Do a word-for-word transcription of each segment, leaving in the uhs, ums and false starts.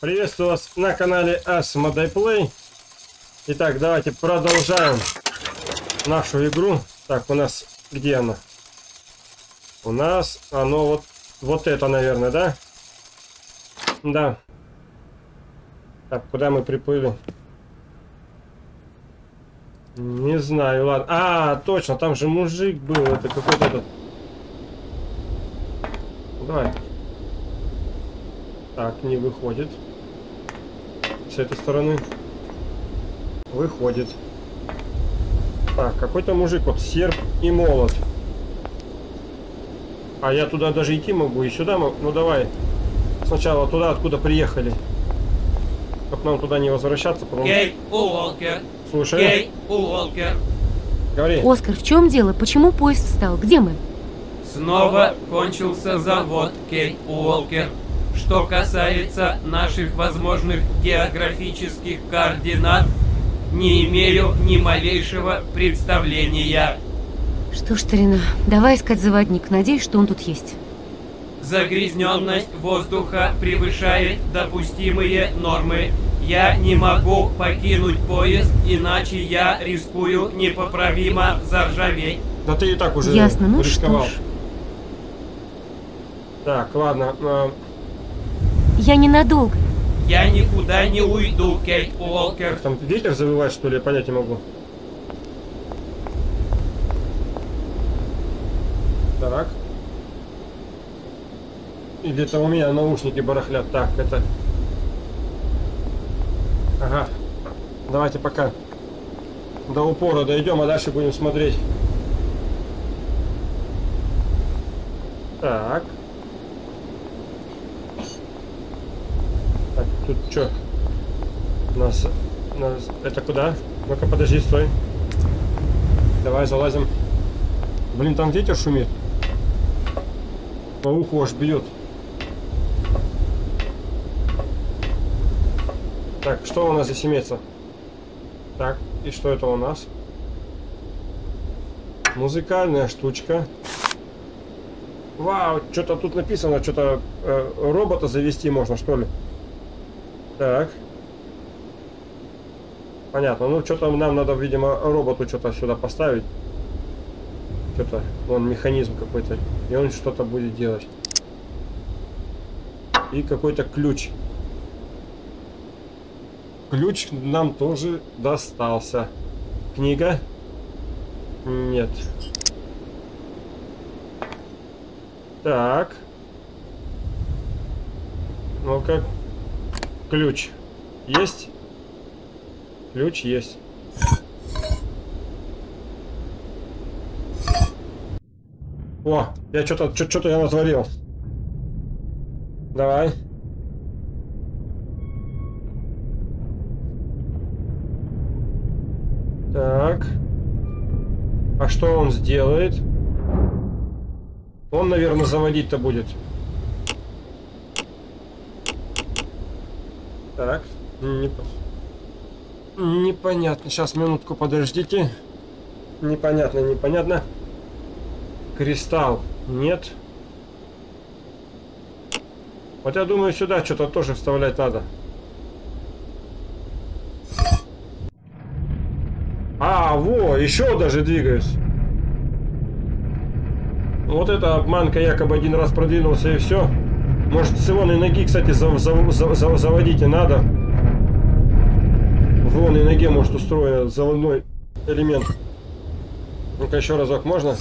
Приветствую вас на канале Asmodey Play. Итак, давайте продолжаем нашу игру. Так, у нас где она? У нас оно вот, вот это, наверное, да? Да. Так, куда мы приплыли? Не знаю, ладно. А, точно, там же мужик был. Это какой-то этот. Давай. Так, не выходит. С этой стороны. Выходит. Так, какой-то мужик. Вот серп и молот. А я туда даже идти могу. И сюда могу. Ну давай. Сначала туда, откуда приехали. Чтоб нам туда не возвращаться. Потом... Кейт Уолкер. Слушай. Кейт Уолкер. Говори. Оскар, в чем дело? Почему поезд встал? Где мы? Снова кончился завод, Кейт Уолкер. Что касается наших возможных географических координат, не имею ни малейшего представления. Что ж, старина, давай искать заводник. Надеюсь, что он тут есть. Загрязненность воздуха превышает допустимые нормы. Я не могу покинуть поезд, иначе я рискую непоправимо заржаветь. Да ты и так уже ясно, ну рисковал. Что ж. Так, ладно. Я ненадолго. Я никуда не уйду, Кейт Уолкер. Там ветер завывает, что ли? Я понять не могу. Так. И где-то у меня наушники барахлят. Так, это... Ага. Давайте пока до упора дойдем, а дальше будем смотреть. Так. Тут что? Нас, нас... Это куда? Ну-ка, подожди, стой. Давай залазим. Блин, там ветер шумит. По уху аж бьет. Так, что у нас здесь имеется? Так, и что это у нас? Музыкальная штучка. Вау, что-то тут написано, что-то э, робота завести можно, что ли? Так. Понятно. Ну, что-то нам надо, видимо, роботу что-то сюда поставить. Что-то. Вон механизм какой-то. И он что-то будет делать. И какой-то ключ. Ключ нам тоже достался. Книга? Нет. Так. Ну-ка. Ключ есть? Ключ есть. О, я что-то что-то я натворил. Давай. Так. А что он сделает? Он, наверное, заводить-то будет. Так, Неп... непонятно. Сейчас, минутку, подождите. Непонятно, непонятно. Кристалл нет. Вот я думаю, сюда что-то тоже вставлять надо. А, во, еще даже двигаюсь. Вот эта обманка, якобы один раз продвинулся и все. Может, с ионной ноги, кстати, зав, зав, зав, зав, заводить и надо. В ионной ноге, может, устроен заводной элемент. Ну-ка, еще разок можно?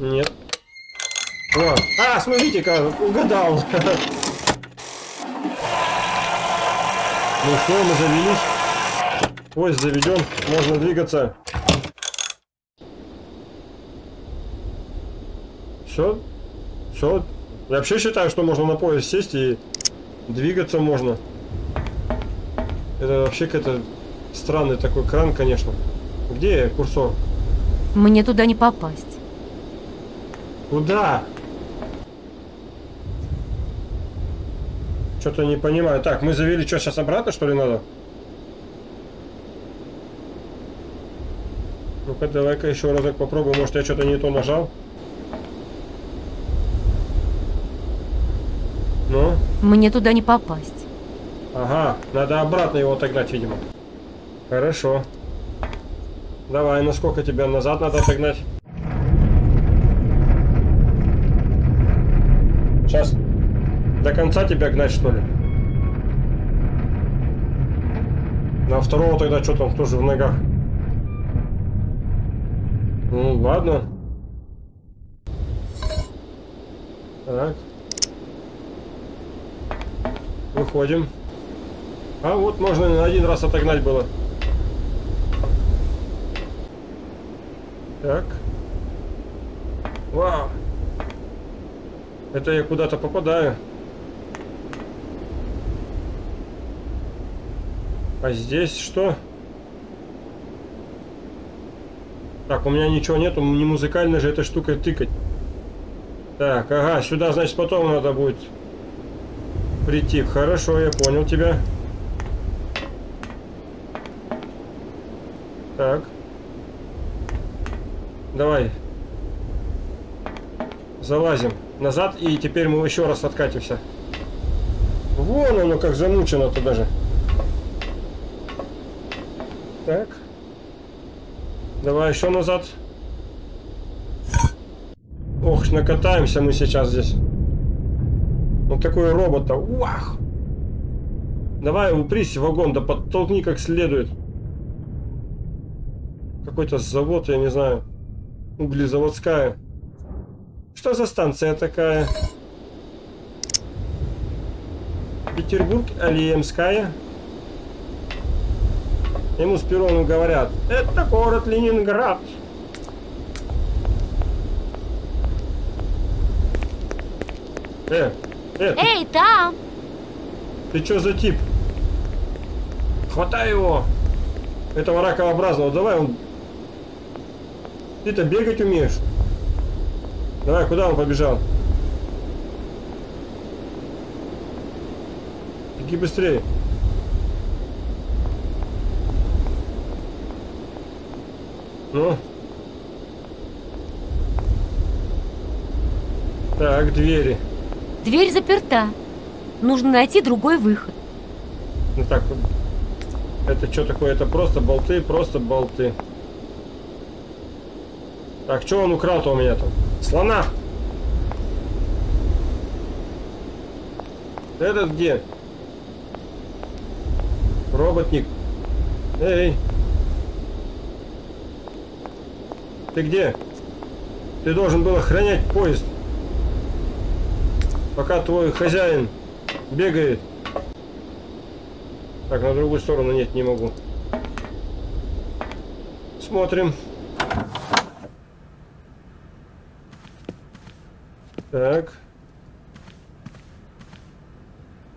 Нет. О. А, смотрите-ка, угадал. Ну что, мы завелись. Поезд заведен, можно двигаться. Все, все. Я вообще считаю, что можно на поезд сесть и двигаться можно. Это вообще какой-то странный такой кран, конечно. Где курсор? Мне туда не попасть. Куда? Что-то не понимаю. Так, мы завели, что сейчас обратно, что ли, надо? Ну-ка, давай-ка еще разок попробую. Может, я что-то не то нажал? Мне туда не попасть. Ага, надо обратно его отогнать, видимо. Хорошо. Давай, насколько тебя назад надо отогнать? Сейчас. До конца тебя гнать, что ли? А второго тогда что там, тоже в ногах? Ну, ладно. Так. Выходим. А вот можно на один раз отогнать было. Так. Вау. Это я куда-то попадаю. А здесь что? Так, у меня ничего нету, не музыкально же этой штукой тыкать. Так, ага, сюда, значит, потом надо будет прийти. Хорошо, я понял тебя. Так. Давай. Залазим назад, и теперь мы еще раз откатимся. Вон оно как замучено-то даже. Так. Давай еще назад. Ох, накатаемся мы сейчас здесь. Вот такой робот-то. Уах! Давай упрись в вагон, да подтолкни как следует. Какой-то завод, я не знаю. Углезаводская. Что за станция такая? Петербург, Алиемская. Ему с перрону говорят, это город Ленинград. Э, э, ты... Эй, там! Ты чё за тип? Хватай его! Этого ракообразного, давай он... Ты-то бегать умеешь? Давай, куда он побежал? Беги быстрее. Ну. Так, двери. Дверь заперта. Нужно найти другой выход. Ну так, это что такое? Это просто болты, просто болты. Так, что он украл-то у меня там? Слона! Этот где? Роботник. Эй! Ты где? Ты должен был охранять поезд, пока твой хозяин бегает. Так, на другую сторону нет, не могу. Смотрим. Так.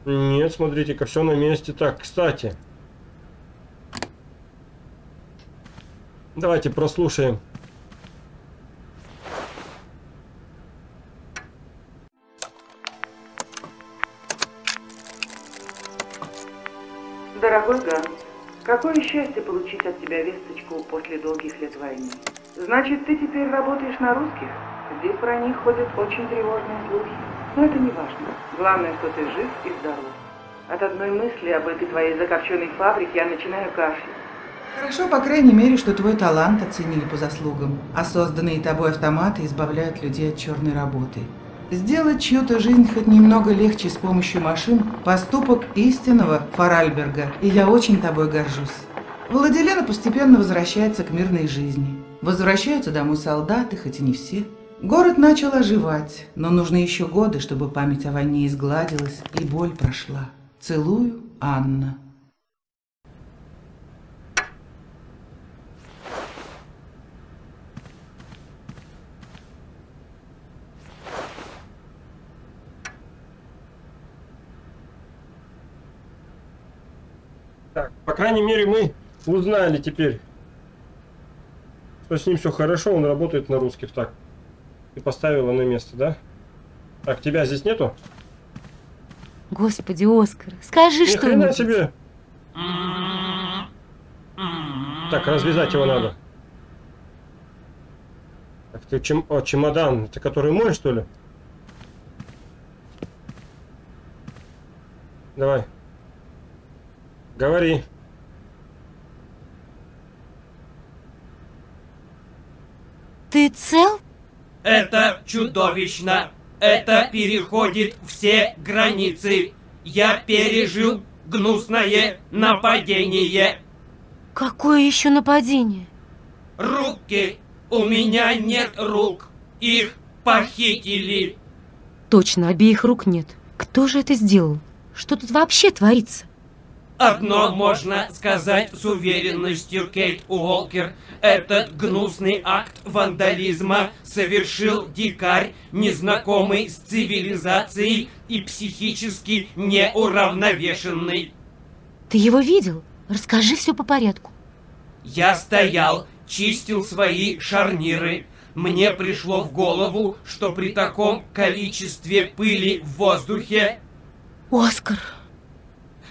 Нет, смотрите-ка, все на месте. Так, кстати. Давайте прослушаем. Дорогой Ганс, какое счастье получить от тебя весточку после долгих лет войны. Значит, ты теперь работаешь на русских? Здесь про них ходят очень тревожные слухи. Но это не важно. Главное, что ты жив и здоров. От одной мысли об этой твоей закопченной фабрике я начинаю кашлять. Хорошо, по крайней мере, что твой талант оценили по заслугам. А созданные тобой автоматы избавляют людей от черной работы. Сделать чью-то жизнь хоть немного легче с помощью машин – поступок истинного Форальберга, и я очень тобой горжусь. Владилена постепенно возвращается к мирной жизни. Возвращаются домой солдаты, хоть и не все. Город начал оживать, но нужны еще годы, чтобы память о войне изгладилась и боль прошла. Целую, Анна. Так, по крайней мере, мы узнали теперь, что с ним все хорошо, он работает на русских. Так, ты поставила на место, да? Так, тебя здесь нету? Господи, Оскар, скажи что-нибудь. Ни хрена себе! Так, развязать его надо. Так, ты чем... О, чемодан, это который мой, что ли? Давай. Говори. Ты цел? Это чудовищно. Это переходит все границы. Я пережил гнусное нападение. Какое еще нападение? Руки. У меня нет рук. Их похитили. Точно, обеих рук нет. Кто же это сделал? Что тут вообще творится? Одно можно сказать с уверенностью, Кейт Уолкер. Этот гнусный акт вандализма совершил дикарь, незнакомый с цивилизацией и психически неуравновешенный. Ты его видел? Расскажи все по порядку. Я стоял, чистил свои шарниры. Мне пришло в голову, что при таком количестве пыли в воздухе... Оскар...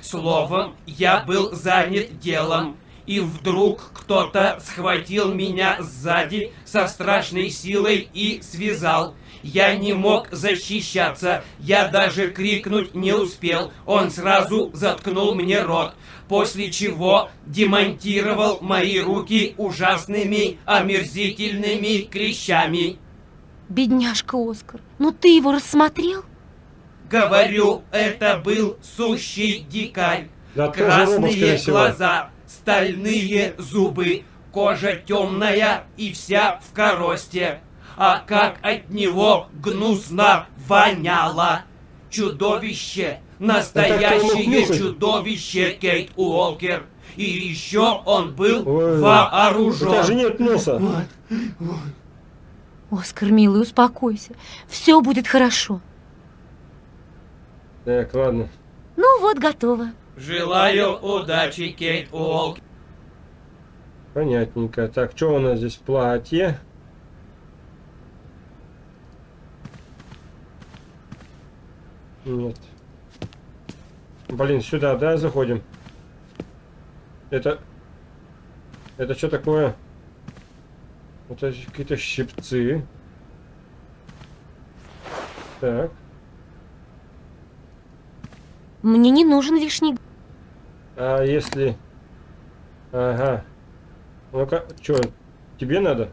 Словом, я был занят делом, и вдруг кто-то схватил меня сзади со страшной силой и связал. Я не мог защищаться, я даже крикнуть не успел, он сразу заткнул мне рот, после чего демонтировал мои руки ужасными, омерзительными клещами. Бедняжка Оскар, ну ты его рассмотрел? Говорю, это был сущий дикарь. Да, красные глаза, стальные зубы, кожа темная и вся в коросте. А как от него гнусно воняло. Чудовище, настоящее чудовище, Кейт Уолкер. И еще он был Ой, вооружен. Даже нет носа. Вот, вот. Оскар, милый, успокойся. Все будет хорошо. Так, ладно. Ну вот, готово. Желаю удачи, Кейт Уолкер. Понятненько. Так, что у нас здесь? Платье. Нет. Блин, сюда, да, заходим? Это... Это что такое? Это какие-то щипцы. Так. Мне не нужен лишний... А если... Ага. Ну-ка, что, тебе надо?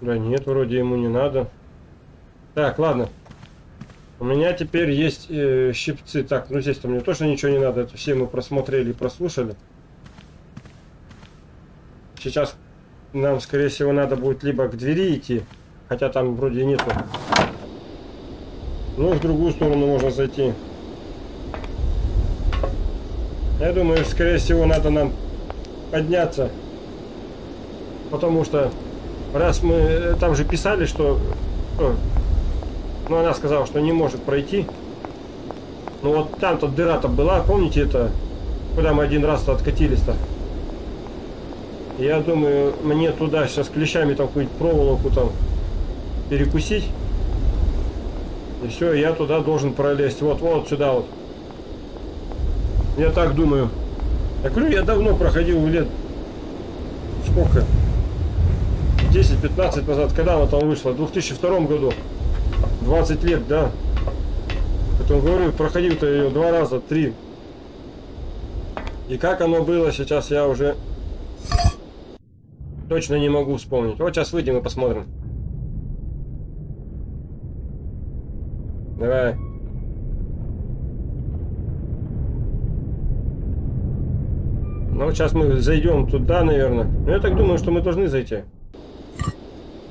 Да нет, вроде ему не надо. Так, ладно. У меня теперь есть э, щипцы. Так, ну здесь-то мне точно ничего не надо. Это все мы просмотрели и прослушали. Сейчас нам, скорее всего, надо будет либо к двери идти, хотя там вроде нету. Ну, в другую сторону можно зайти. Я думаю, скорее всего, надо нам подняться. Потому что, раз мы там же писали, что... Ну, она сказала, что не может пройти. Ну, вот там-то дыра-то была, помните это? Куда мы один раз-то откатились-то? Я думаю, мне туда сейчас клещами там какую-нибудь проволоку там перекусить. И все, я туда должен пролезть. Вот, вот сюда вот. Я так думаю. Я говорю, я давно проходил лет... Сколько? десять-пятнадцать назад. Когда она там вышла? В две тысячи втором году. двадцать лет, да. Потом говорю, проходил-то ее два раза, три. И как оно было сейчас, я уже... Точно не могу вспомнить. Вот сейчас выйдем и посмотрим. Давай. Ну, сейчас мы зайдем туда, наверное. Но я так думаю, что мы должны зайти.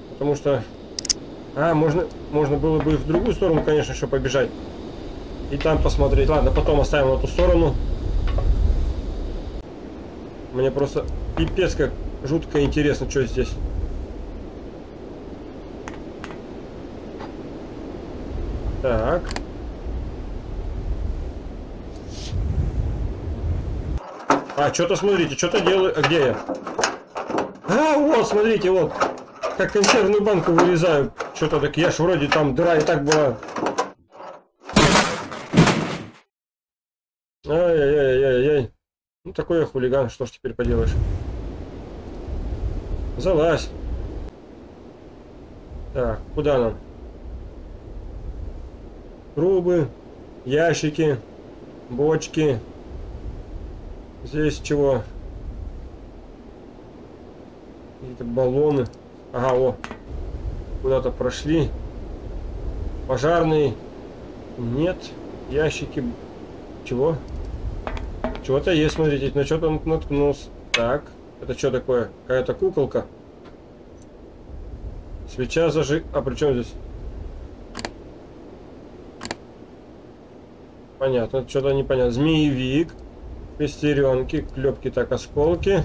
Потому что... А, можно, можно было бы в другую сторону, конечно, еще побежать. И там посмотреть. Ладно, потом оставим эту сторону. Мне просто пипец как жутко интересно, что здесь. Так. А, что-то, смотрите, что-то делаю. А где я? А, вот, смотрите, вот. Как консервную банку вырезаю. Что-то так, я ж вроде там дыра и так была. Ай-яй-яй-яй-яй. Ну, такой я хулиган, что ж теперь поделаешь. Залазь. Так, куда нам? трубы, ящики, бочки. Здесь чего? Какие-то баллоны. Ага, о, куда-то прошли. Пожарный. Нет. Ящики. Чего? Чего-то есть, смотрите. На что-то он наткнулся. Так. Это что такое? Какая-то куколка. Свеча зажиг... А при чем здесь? Понятно. Что-то непонятно. Змеевик. Пестеренки. Клепки, так, осколки.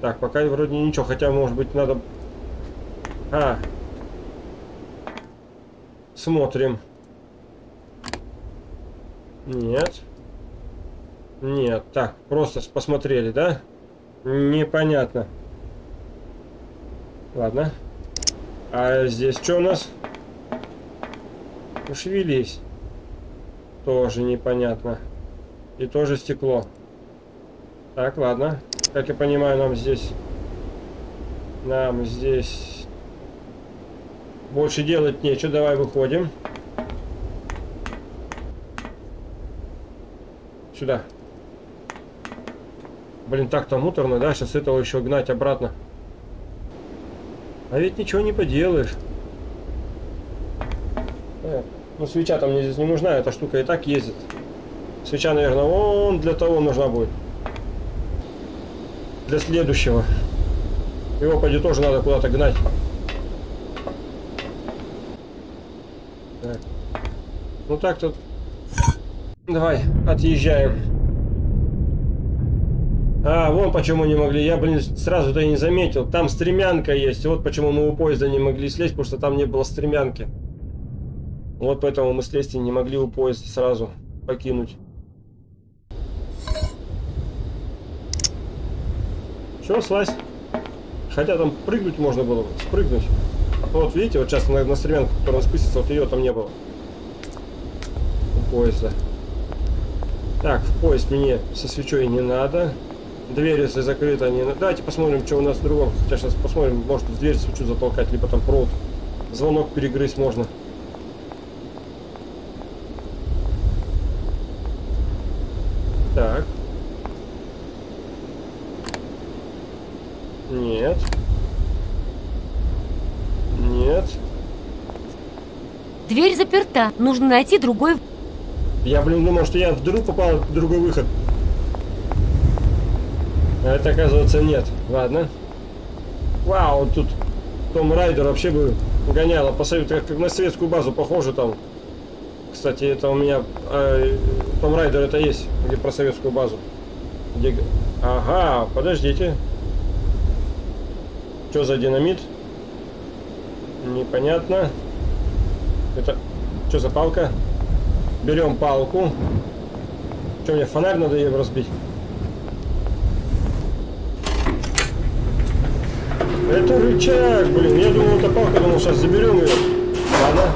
Так, пока вроде ничего. Хотя, может быть, надо... А. Смотрим. Нет. Нет. Так, просто посмотрели, да? Непонятно. Ладно. А здесь что у нас? Пошевелись. Тоже непонятно. И тоже стекло. Так, ладно. Как я понимаю, нам здесь... Нам здесь... Больше делать нечего. Давай выходим. Сюда. Блин, так-то муторно, да? Сейчас этого еще гнать обратно. А ведь ничего не поделаешь. Э, ну, свеча там мне здесь не нужна. Эта штука и так ездит. Свеча, наверное, вон для того нужна будет. Для следующего. Его, пойди, тоже надо куда-то гнать. Так. Ну так тут. Давай, отъезжаем. А, вон почему не могли. Я, блин, сразу-то и не заметил. Там стремянка есть. Вот почему мы у поезда не могли слезть, потому что там не было стремянки. Вот поэтому мы слезть и не могли у поезда сразу покинуть. Все, слазь. Хотя там прыгнуть можно было. Спрыгнуть. Вот видите, вот сейчас на, на стремянку, которая спустится, вот ее там не было. У поезда. Так, в поезд мне со свечой не надо. Дверь, если закрыта, не надо. Давайте посмотрим, что у нас в другом. Хотя сейчас посмотрим, может в дверь свечу затолкать, либо там провод. Звонок перегрызть можно. Так. Нет. Нет. Дверь заперта. Нужно найти другой. Я, блин, думал, что я вдруг попал в другой выход. А это, оказывается, нет. Ладно. Вау, тут Том Райдер вообще бы гонял. Посоветую, как на советскую базу похоже там. Кстати, это у меня... Э, Том Райдер это есть. Где про советскую базу. Где... Ага, подождите. Что за динамит? Непонятно. Это... Что за палка? Берем палку. Что, мне фонарь надо ее разбить? Это рычаг, блин. Я думал, это палка, думал, сейчас заберем ее. Ладно.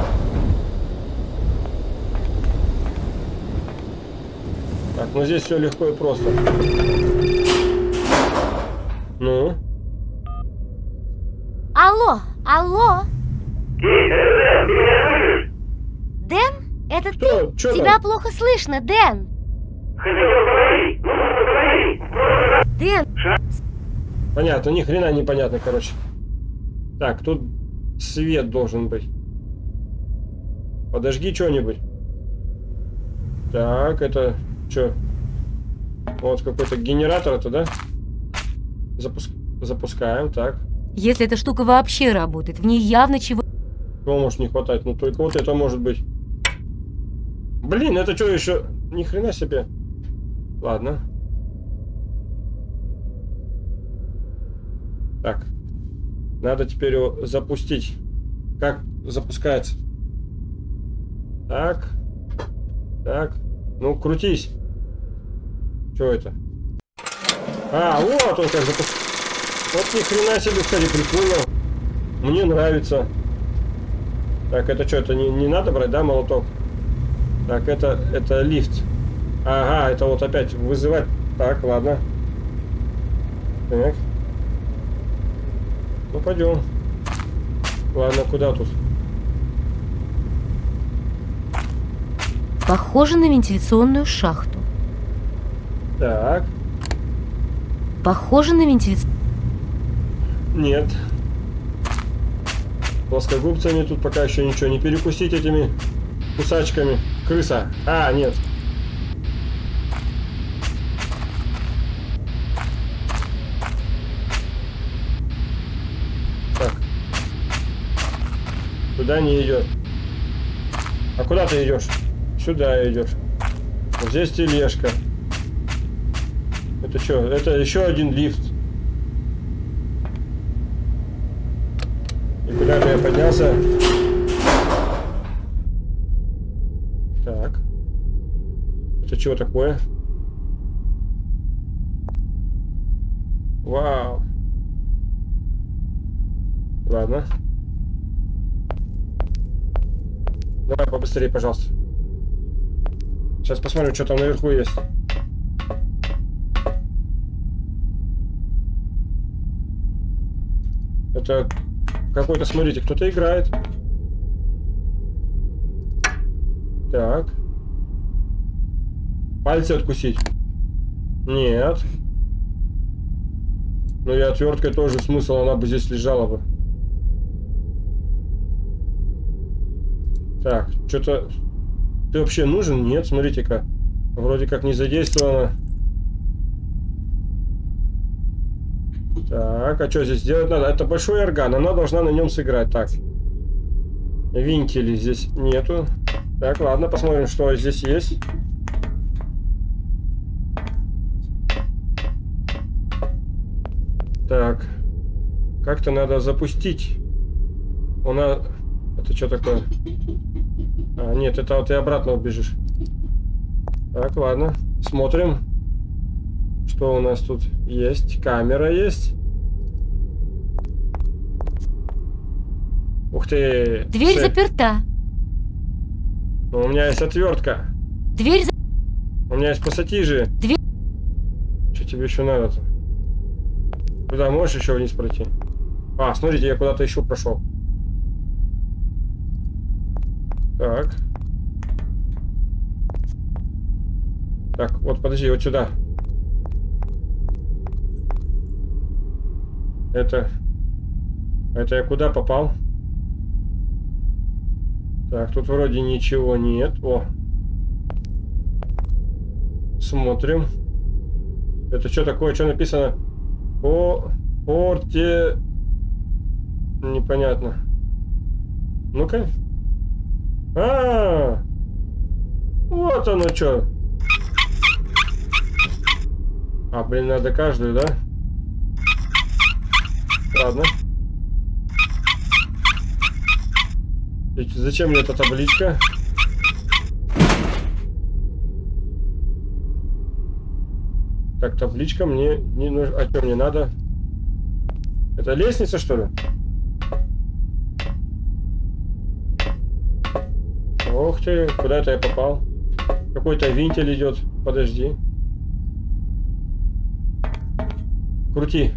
Так, ну здесь все легко и просто. Ну? Алло, алло. Дэн? Это что? Ты? Что Тебя там? Плохо слышно, Дэн. Говори, говори, говори. Дэн. Понятно, ни хрена непонятно, короче. Так, тут свет должен быть. Подожги что-нибудь. Так, это что? Вот какой-то генератор это, да? Запуск... Запускаем, так. Если эта штука вообще работает, в ней явно чего... Чего может не хватать? Ну только вот это может быть. Блин, это что еще? Ни хрена себе. Ладно. Так. Надо теперь его запустить. Как запускается? Так. Так. Ну, крутись. Что это? А, вот он как запускается. Вот ни хрена себе, кстати, прикольно. Мне нравится. Так, это что, это не, не надо брать, да, молоток? Так, это, это лифт. Ага, это вот опять вызывать. Так, ладно. Так. Ну, пойдем. Ладно, куда тут? Похоже на вентиляционную шахту. Так. Похоже на вентиляционную... Нет. Плоскогубцами тут пока еще ничего. Не перекусить этими кусачками. Крыса. А, нет. Так. Туда не идет. А куда ты идешь? Сюда идешь. Вот здесь тележка. Это что? Это еще один лифт. И куда-то я поднялся. Так. Это чего такое? Вау. Ладно. Давай побыстрее, пожалуйста. Сейчас посмотрим, что там наверху есть. Это какой-то, смотрите, кто-то играет. Так. Пальцы откусить? Нет. Ну и отверткой тоже смысл, она бы здесь лежала бы. Так, что-то... Ты вообще нужен? Нет, смотрите-ка. Вроде как не задействовано. Так, а что здесь делать надо? Это большой орган, она должна на нем сыграть. Так. Винтилей здесь нету. Так, ладно, посмотрим, что здесь есть. Так. Как-то надо запустить. У нас... Это что такое? А, нет, это вот ты обратно убежишь. Так, ладно. Смотрим. Что у нас тут есть? Камера есть. Ух ты! Дверь Цель. заперта. Но у меня есть отвертка. Дверь заперта. У меня есть пассатижи. Дверь. Что тебе еще надо-то? Куда можешь еще вниз пройти? А, смотрите, я куда-то еще прошел. Так. Так, вот подожди, вот сюда. Это... Это я куда попал? Так, тут вроде ничего нет. О. Смотрим. Это что такое? Что написано? По... Порте... Непонятно. Ну-ка. А, вот оно что. А, блин, надо каждую, да? Ладно. И зачем мне эта табличка? Так, табличка мне не нужна. А что мне надо? Это лестница, что ли? Ух ты, куда это я попал? Какой-то винтель идет. Подожди. Крути.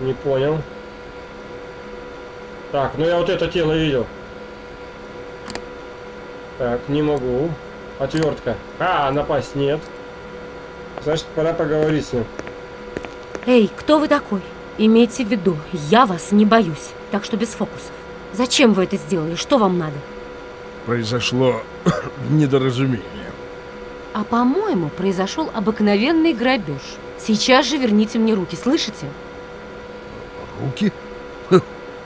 Не понял. Так, ну я вот это тело видел. Так, не могу. Отвертка. А, напасть нет. Значит, пора поговорить с ним. Эй, кто вы такой? Имейте в виду, я вас не боюсь, так что без фокусов. Зачем вы это сделали? Что вам надо? Произошло недоразумение. А по-моему, произошел обыкновенный грабеж. Сейчас же верните мне руки, слышите? Руки?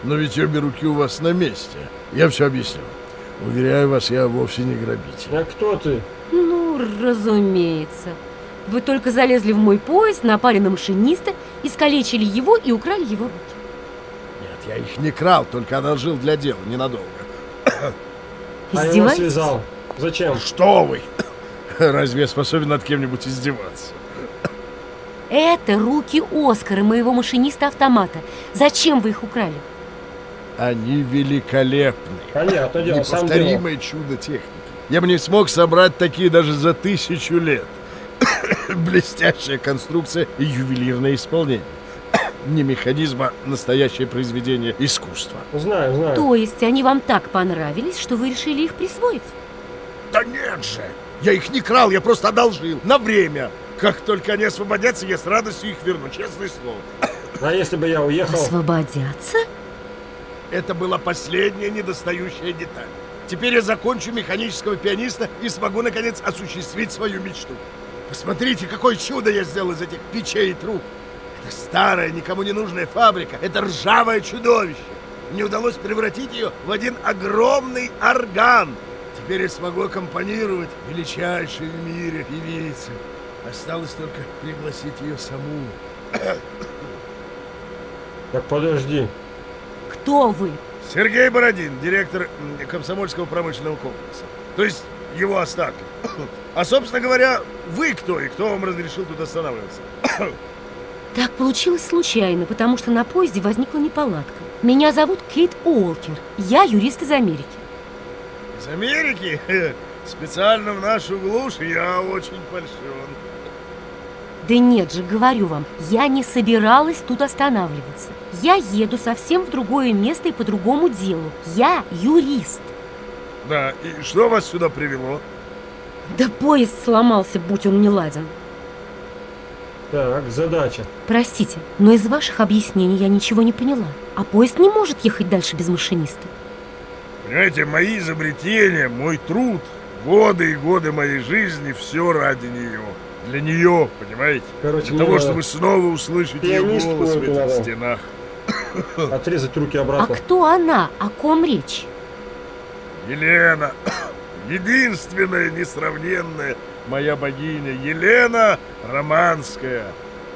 Но ведь обе руки у вас на месте. Я все объясню. Уверяю вас, я вовсе не грабитель. А кто ты? Ну, разумеется. Вы только залезли в мой поезд, напали на машиниста, искалечили его и украли его руки. Я их не крал, только одолжил для дела, ненадолго. А его связал. Зачем? Что вы? Разве я способен над кем-нибудь издеваться? Это руки Оскара, моего машиниста-автомата. Зачем вы их украли? Они великолепны. Понятно, дело, неповторимое чудо техники. Я бы не смог собрать такие даже за тысячу лет. Блестящая конструкция и ювелирное исполнение. ни механизма настоящее произведение искусства. Знаю, знаю. То есть они вам так понравились, что вы решили их присвоить? Да нет же! Я их не крал, я просто одолжил. На время. Как только они освободятся, я с радостью их верну, честное слово. А если бы я уехал... Освободятся? Это была последняя недостающая деталь. Теперь я закончу механического пианиста и смогу, наконец, осуществить свою мечту. Посмотрите, какое чудо я сделал из этих печей и труб. Это старая, никому не нужная фабрика. Это ржавое чудовище. Мне удалось превратить ее в один огромный орган. Теперь я смогу аккомпанировать величайшей в мире певице. Осталось только пригласить ее саму. Так подожди. Кто вы? Сергей Бородин, директор Комсомольского промышленного комплекса. То есть его остатки. А, собственно говоря, вы кто и кто вам разрешил тут останавливаться? Так получилось случайно, потому что на поезде возникла неполадка. Меня зовут Кейт Уолкер. Я юрист из Америки. Из Америки? Специально в нашу глушь я очень польщен. Да нет же, говорю вам, я не собиралась тут останавливаться. Я еду совсем в другое место и по другому делу. Я юрист. Да, и что вас сюда привело? Да поезд сломался, будь он неладен. Так, задача. Простите, но из ваших объяснений я ничего не поняла. А поезд не может ехать дальше без машиниста. Понимаете, мои изобретения, мой труд, годы и годы моей жизни, все ради нее. Для нее, понимаете? Короче, для того, надо... чтобы снова услышать ее голос в этих стенах. Отрезать руки обратно. А кто она? О ком речь? Елена. Единственная, несравненная моя богиня Елена Романская.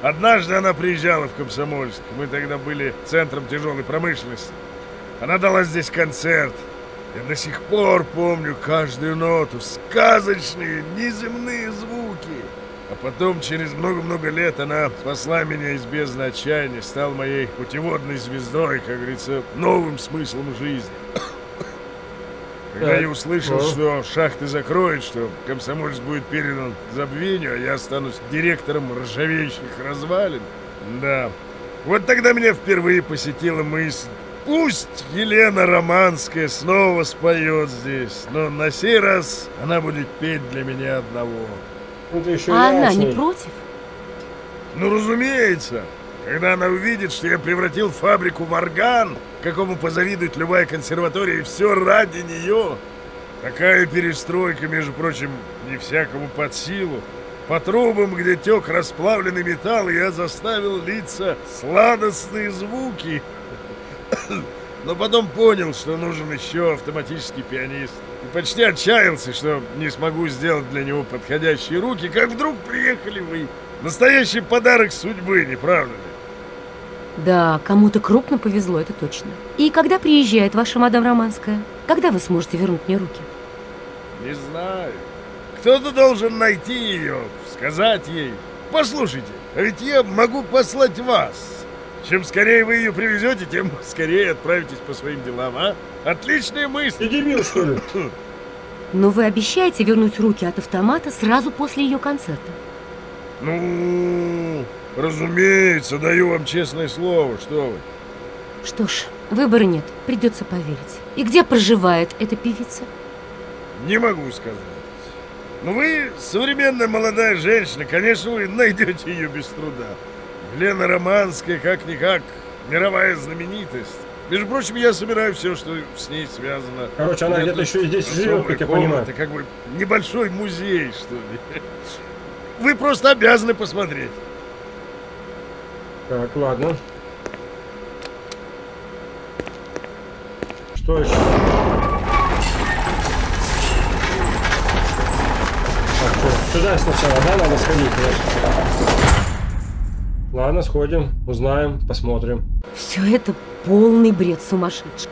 Однажды она приезжала в Комсомольск. Мы тогда были центром тяжелой промышленности. Она дала здесь концерт. Я до сих пор помню каждую ноту. Сказочные, неземные звуки. А потом, через много-много лет, она спасла меня из бездны отчаяния, стала моей путеводной звездой, как говорится, новым смыслом жизни. Когда я услышал, что шахты закроют, что Комсомольск будет передан забвению, а я останусь директором ржавеющих развалин, да, вот тогда меня впервые посетила мысль: пусть Елена Романская снова споет здесь, но на сей раз она будет петь для меня одного. А она не против? Ну, разумеется. Когда она увидит, что я превратил фабрику в орган, какому позавидует любая консерватория, и все ради нее. Такая перестройка, между прочим, не всякому под силу. По трубам, где тек расплавленный металл, я заставил литься сладостные звуки. Но потом понял, что нужен еще автоматический пианист. И почти отчаялся, что не смогу сделать для него подходящие руки, как вдруг приехали вы. Настоящий подарок судьбы, не правда ли? Да, кому-то крупно повезло, это точно. И когда приезжает ваша мадам Романская? Когда вы сможете вернуть мне руки? Не знаю. Кто-то должен найти ее, сказать ей: послушайте, а ведь я могу послать вас. Чем скорее вы ее привезете, тем скорее отправитесь по своим делам, а? Отличная мысль! Ты дебил, что ли? Но вы обещаете вернуть руки от автомата сразу после ее концерта? Ну, разумеется, даю вам честное слово, что вы. Что ж, выбора нет, придется поверить. И где проживает эта певица? Не могу сказать. Но вы современная молодая женщина, конечно, вы найдете ее без труда. Елена Романская, как-никак, мировая знаменитость. Между прочим, я собираю все, что с ней связано. Короче, она где-то еще и здесь живет, как я понимаю. Это как бы небольшой музей, что ли. Вы просто обязаны посмотреть. Так, ладно. Что еще? Так, сюда сначала, да, надо сходить, конечно. Ладно, сходим, узнаем, посмотрим. Все это полный бред сумасшедший.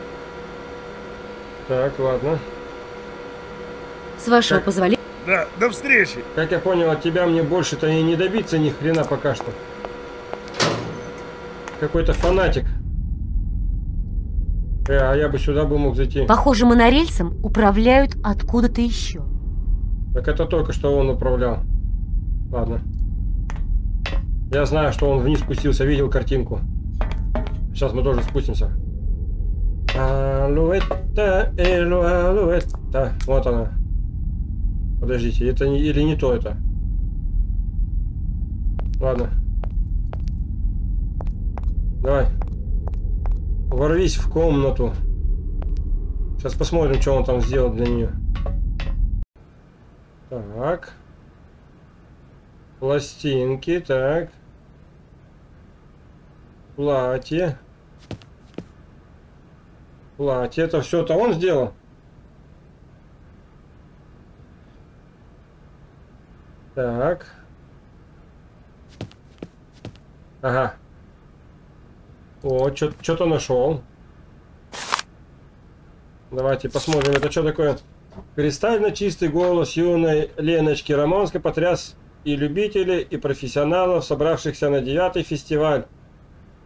Так, ладно. С вашего позволения. Да, до встречи. Как я понял, от тебя мне больше-то и не добиться ни хрена пока что. Какой-то фанатик. Э, а я бы сюда бы мог зайти. Похоже, монорельсом управляют откуда-то еще. Так это только что он управлял. Ладно. Я знаю, что он вниз спустился, видел картинку. Сейчас мы тоже спустимся. Алуэта, элю, алуэта. Вот она. Подождите, это не, или не то это? Ладно. Давай. Ворвись в комнату. Сейчас посмотрим, что он там сделал для нее. Так. Пластинки, так. Платье. Платье. Это все-то он сделал? Так. Ага. О, что-то нашел. Давайте посмотрим, это что такое. Кристально чистый голос юной Леночки Романской потряс и любителей, и профессионалов, собравшихся на девятый фестиваль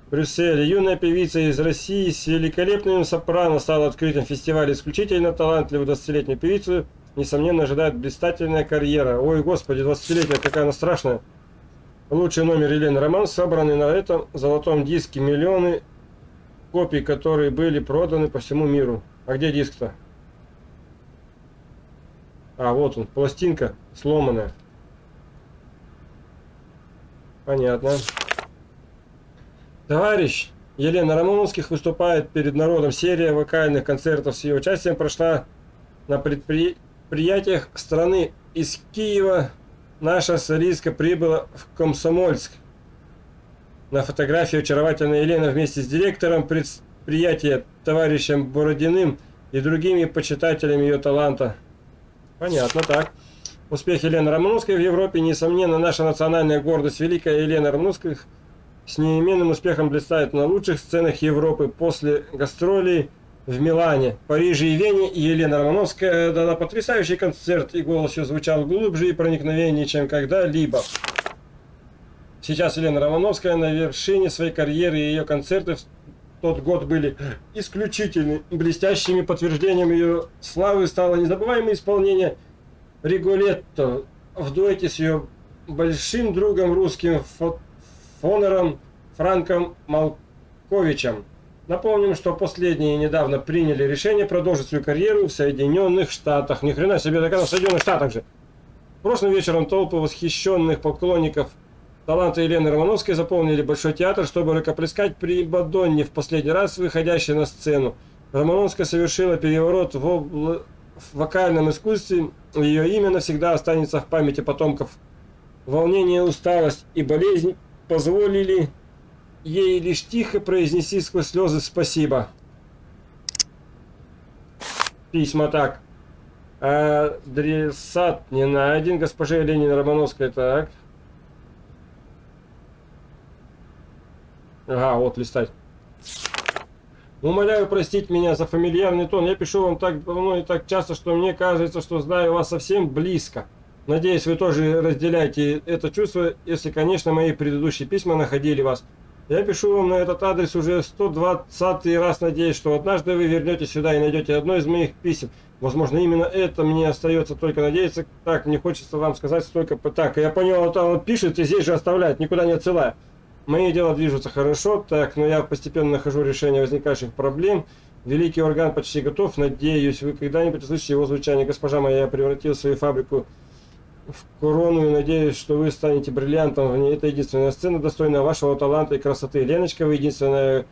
в Брюсселе. Юная певица из России с великолепным сопрано стала открытым фестиваль. Исключительно талантливую двадцатилетнюю певицу, несомненно, ожидает блистательная карьера. Ой, господи, двадцатилетняя, какая она страшная. Лучший номер Елены Роман, собраны на этом золотом диске миллионы копий, которые были проданы по всему миру. А где диск-то? А, вот он, пластинка сломанная. Понятно. Товарищ Елена Романовских выступает перед народом. Серия вокальных концертов с ее участием прошла на предприятиях страны. Из Киева наша солистка прибыла в Комсомольск. На фотографии очаровательная Елена вместе с директором предприятия товарищем Бородиным и другими почитателями ее таланта. Понятно, так. Успех Елены Романовской в Европе, несомненно, наша национальная гордость. Великая Елена Романовская с неименным успехом блистает на лучших сценах Европы. После гастролей в Милане, Париже и Вене Елена Романовская дала потрясающий концерт, и голос ее звучал глубже и проникновеннее, чем когда-либо. Сейчас Елена Романовская на вершине своей карьеры, и ее концерты в тот год были исключительно блестящими. Подтверждением ее славы стало незабываемое исполнение «Риголетто» в дуэте с ее большим другом русским фонером Франком Малковичем. Напомним, что последние недавно приняли решение продолжить свою карьеру в Соединенных Штатах. Ни хрена себе, так она в Соединенных Штатах же. Прошлым вечером толпы восхищенных поклонников таланта Елены Романовской заполнили Большой театр, чтобы рукоплескать при Бадонне в последний раз выходящей на сцену. Романовская совершила переворот в обла... В вокальном искусстве. Ее имя навсегда останется в памяти потомков. Волнение, усталость и болезнь позволили ей лишь тихо произнести сквозь слезы «спасибо». Письма так. Адресат не найден. Госпоже Елене Романовской, так. Ага, вот листать. Умоляю простить меня за фамильярный тон. Я пишу вам так давно и так часто, что мне кажется, что знаю вас совсем близко. Надеюсь, вы тоже разделяете это чувство, если, конечно, мои предыдущие письма находили вас. Я пишу вам на этот адрес уже сто двадцатый раз, надеюсь, что однажды вы вернетесь сюда и найдете одно из моих писем. Возможно, именно это мне остается только надеяться. Так, не хочется вам сказать столько... Так, я понял, вот он пишет и здесь же оставляет, никуда не отсылая. Мои дела движутся хорошо, так, но я постепенно нахожу решение возникающих проблем. Великий орган почти готов, надеюсь, вы когда-нибудь услышите его звучание. Госпожа моя, я превратил свою фабрику в корону и надеюсь, что вы станете бриллиантом в ней. Это единственная сцена, достойная вашего таланта и красоты. Леночка, вы единственная,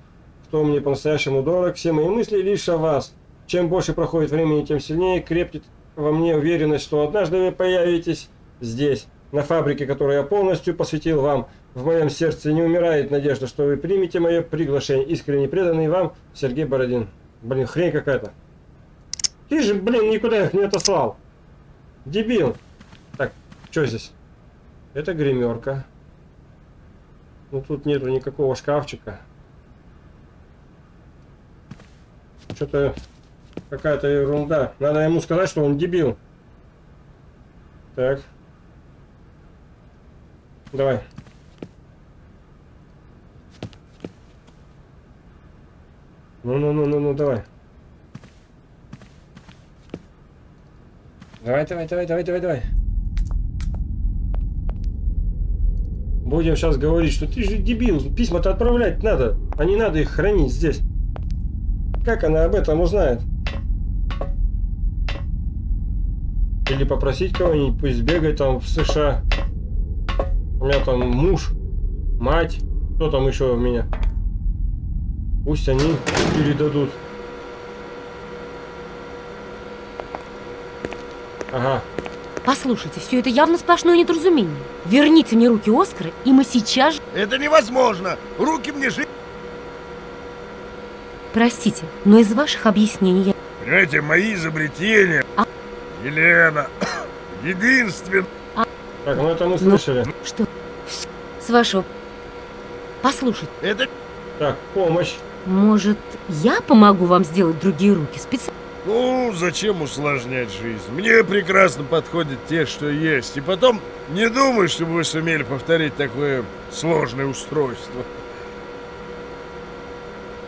кто мне по-настоящему дорог. Все мои мысли лишь о вас. Чем больше проходит времени, тем сильнее крепнет во мне уверенность, что однажды вы появитесь здесь, на фабрике, которую я полностью посвятил вам. В моем сердце не умирает надежда, что вы примете мое приглашение. Искренне преданный вам Сергей Бородин. Блин, хрень какая-то. Ты же, блин, никуда их не отослал. Дебил. Так, что здесь? Это гримерка. Ну тут нету никакого шкафчика. Что-то какая-то ерунда. Надо ему сказать, что он дебил. Так. Давай. Ну-ну-ну-ну-ну, давай. Давай-давай-давай-давай-давай-давай. Будем сейчас говорить, что ты же дебил, письма-то отправлять надо, а не надо их хранить здесь. Как она об этом узнает? Или попросить кого-нибудь, пусть бегает там в США. У меня там муж, мать, кто там еще у меня. Пусть они передадут. Ага. Послушайте, все это явно сплошное недоразумение. Верните мне руки Оскара, и мы сейчас же... Это невозможно! Руки мне жи... Простите, но из ваших объяснений я... Понимаете, мои изобретения... А... Елена, единственное... А... Так, мы это мы слышали. Ну, что? С вашего... Послушайте. Это... Так, помощь. Может, я помогу вам сделать другие руки специально? Ну, зачем усложнять жизнь? Мне прекрасно подходят те, что есть. И потом, не думаю, чтобы вы сумели повторить такое сложное устройство.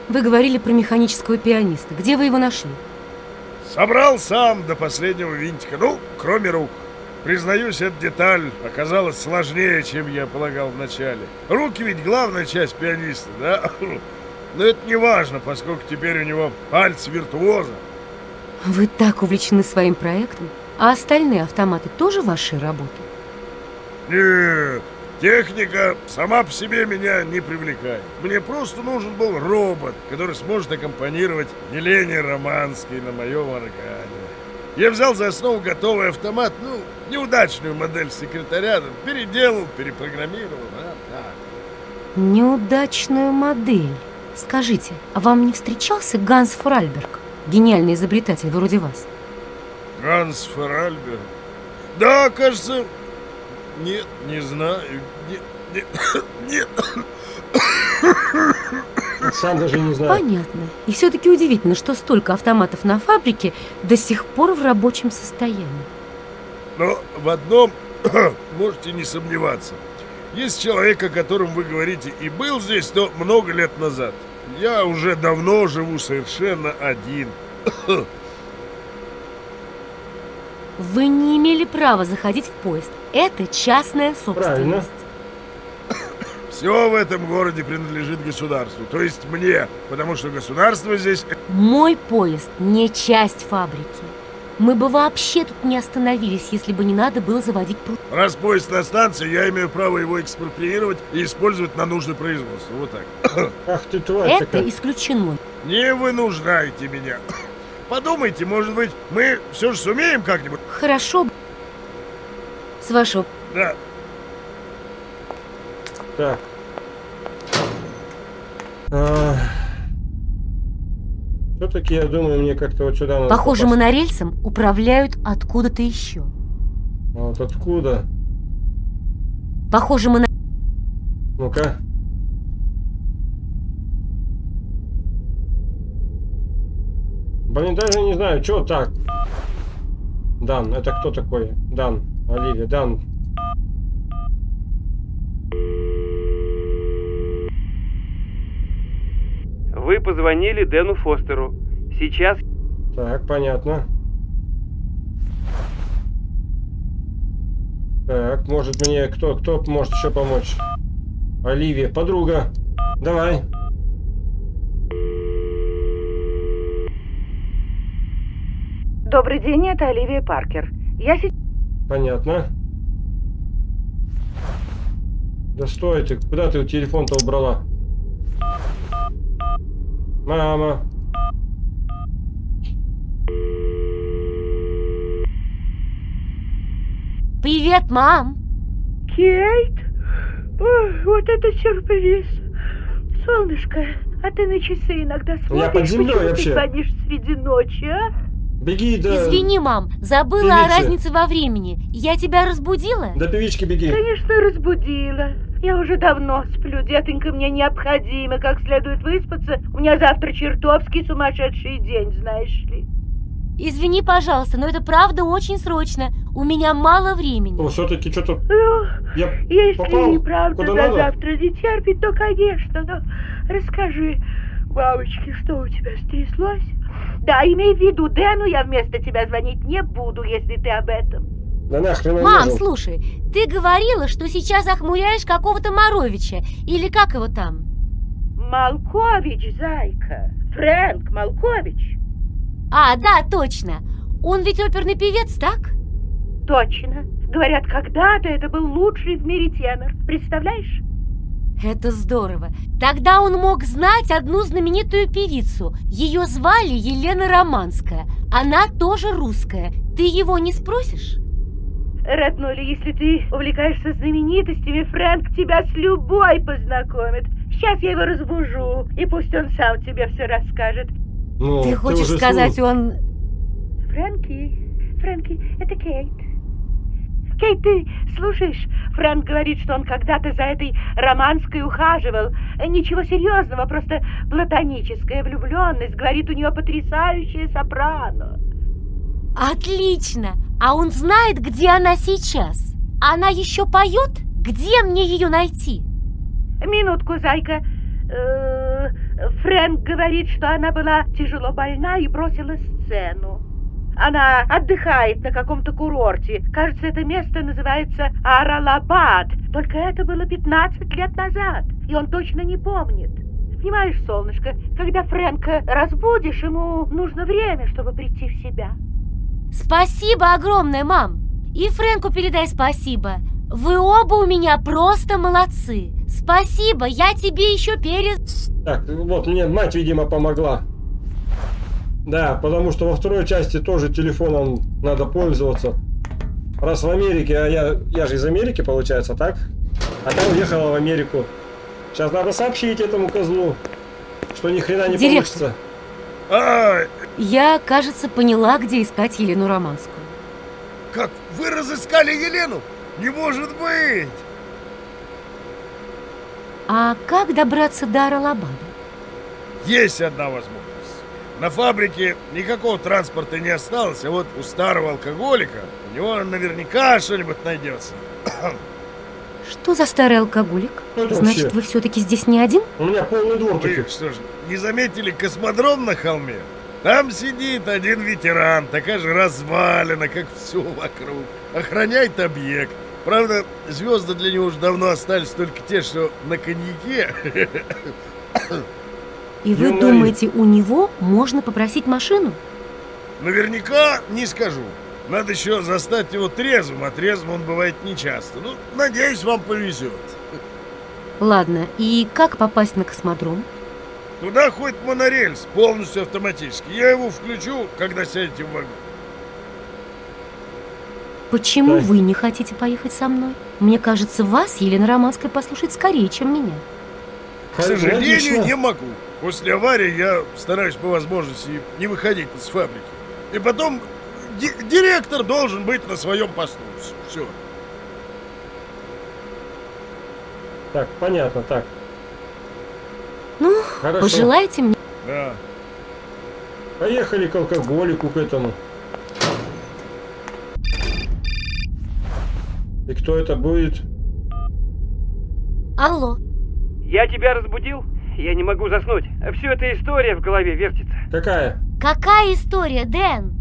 Вы говорили про механического пианиста. Где вы его нашли? Собрал сам до последнего винтика. Ну, кроме рук. Признаюсь, эта деталь оказалась сложнее, чем я полагал вначале. Руки ведь главная часть пианиста, да? Но это не важно, поскольку теперь у него пальцы виртуоза. Вы так увлечены своим проектом, а остальные автоматы тоже ваши работы? Нет, техника сама по себе меня не привлекает. Мне просто нужен был робот, который сможет аккомпанировать Елене Романской на моем органе. Я взял за основу готовый автомат, ну, неудачную модель секретаря, переделал, перепрограммировал. А, да. Неудачную модель. Скажите, а вам не встречался Ганс Форальберг? Гениальный изобретатель вроде вас. Ганс Форальберг? Да, кажется... Нет, не знаю. Нет, нет, нет. Сам даже не знаю. Понятно. И все-таки удивительно, что столько автоматов на фабрике до сих пор в рабочем состоянии. Но в одном можете не сомневаться. Есть человек, о котором вы говорите, и был здесь, но много лет назад. Я уже давно живу совершенно один. Вы не имели права заходить в поезд. Это частная собственность. Правильно. Все в этом городе принадлежит государству, то есть мне, потому что государство здесь... Мой поезд не часть фабрики. Мы бы вообще тут не остановились, если бы не надо было заводить пруд. Раз поезд на станции, я имею право его экспроприировать и использовать на нужное производство. Вот так. Ах ты тварь. Это такая. Исключено. Не вынуждайте меня. Подумайте, может быть, мы все же сумеем как-нибудь. Хорошо. С вашего... Да. Так. А... Все-таки, я думаю, мне как-то вот сюда надо. Похоже, попасть. Монорельсом управляют откуда-то еще. А вот откуда? Похоже, моно... Ну-ка. Блин, даже не знаю, что так. Дан, это кто такой? Дан, Оливия, Дан. Вы позвонили Дэну Фостеру. Сейчас... Так, понятно. Так, может мне... Кто, кто может еще помочь? Оливия, подруга. Давай. Добрый день, это Оливия Паркер. Я сейчас... Понятно. Да стой ты, куда ты телефон-то убрала? Мама. Привет, мам. Кейт? Ой, вот это сюрприз. Солнышко, а ты на часы иногда смотришь, почему ты звонишь среди ночи, а? Беги, да. Извини, мам, забыла певицы. О разнице во времени. Я тебя разбудила? Да, певички, беги. Конечно, разбудила. Я уже давно сплю, детонька, мне необходимо как следует выспаться. У меня завтра чертовски сумасшедший день, знаешь ли. Извини, пожалуйста, но это правда очень срочно. У меня мало времени. О, все-таки что-то... Ну, я если попал, неправда на надо? Завтра не терпит, то, конечно, но расскажи, бабочки, что у тебя стряслось? Да, имей в виду, Дэну я вместо тебя звонить не буду, если ты об этом. Да нахрен он Мам, нужен? Слушай, ты говорила, что сейчас охмуряешь какого-то Моровича, или как его там? Малкович, зайка. Фрэнк Малкович. А, да, точно. Он ведь оперный певец, так? Точно. Говорят, когда-то это был лучший в мире тенор. Представляешь? Это здорово. Тогда он мог знать одну знаменитую певицу. Ее звали Елена Романская. Она тоже русская. Ты его не спросишь? Родной, если ты увлекаешься знаменитостями, Фрэнк тебя с любой познакомит. Сейчас я его разбужу, и пусть он сам тебе все расскажет. Ну, ты хочешь ты сказать, слух. он... Фрэнки, Фрэнки, это Кейт. Кейт, ты слушаешь? Фрэнк говорит, что он когда-то за этой Романской ухаживал. Ничего серьезного, просто платоническая влюбленность. Говорит, у нее потрясающая сопрано. Отлично! А он знает, где она сейчас? Она еще поет? Где мне ее найти? Минутку, зайка. Фрэнк говорит, что она была тяжело больна и бросила сцену. Она отдыхает на каком-то курорте. Кажется, это место называется Аралбад. Только это было пятнадцать лет назад, и он точно не помнит. Понимаешь, солнышко, когда Фрэнка разбудишь, ему нужно время, чтобы прийти в себя. Спасибо огромное, мам. И Фрэнку передай спасибо. Вы оба у меня просто молодцы. Спасибо, я тебе еще перез... Так, вот мне мать, видимо, помогла. Да, потому что во второй части тоже телефоном надо пользоваться. Раз в Америке, а я, я же из Америки, получается, так? А я уехала в Америку. Сейчас надо сообщить этому козлу, что ни хрена не Директор. получится. Я, кажется, поняла, где искать Елену Романскую. Как? Вы разыскали Елену? Не может быть! А как добраться до Аралабада? Есть одна возможность. На фабрике никакого транспорта не осталось, а вот у старого алкоголика у него наверняка что-нибудь найдется. Что за старый алкоголик? Это Значит, вообще... вы все-таки здесь не один? У меня полный двор. Вы что же, не заметили космодром на холме? Там сидит один ветеран, такая же развалина, как все вокруг. Охраняет объект. Правда, звезды для него уже давно остались только те, что на коньяке. И вы думаете, у него можно попросить машину? Наверняка не скажу. Надо еще застать его трезвым, а трезвым он бывает нечасто. Ну, надеюсь, вам повезет. Ладно, и как попасть на космодром? Туда ходит монорельс, полностью автоматически. Я его включу, когда сядете в вагон. Почему вы не хотите поехать со мной? Мне кажется, вас Елена Романская послушает скорее, чем меня. К сожалению, не могу. После аварии я стараюсь по возможности не выходить из фабрики. И потом ди- директор должен быть на своем посту. Все. Так, понятно, так. Ну, Хорошо. пожелайте мне. Да. Поехали к алкоголику к этому. И кто это будет? Алло. Я тебя разбудил? Я не могу заснуть. Все эта история в голове вертится. Какая? Какая история, Дэн?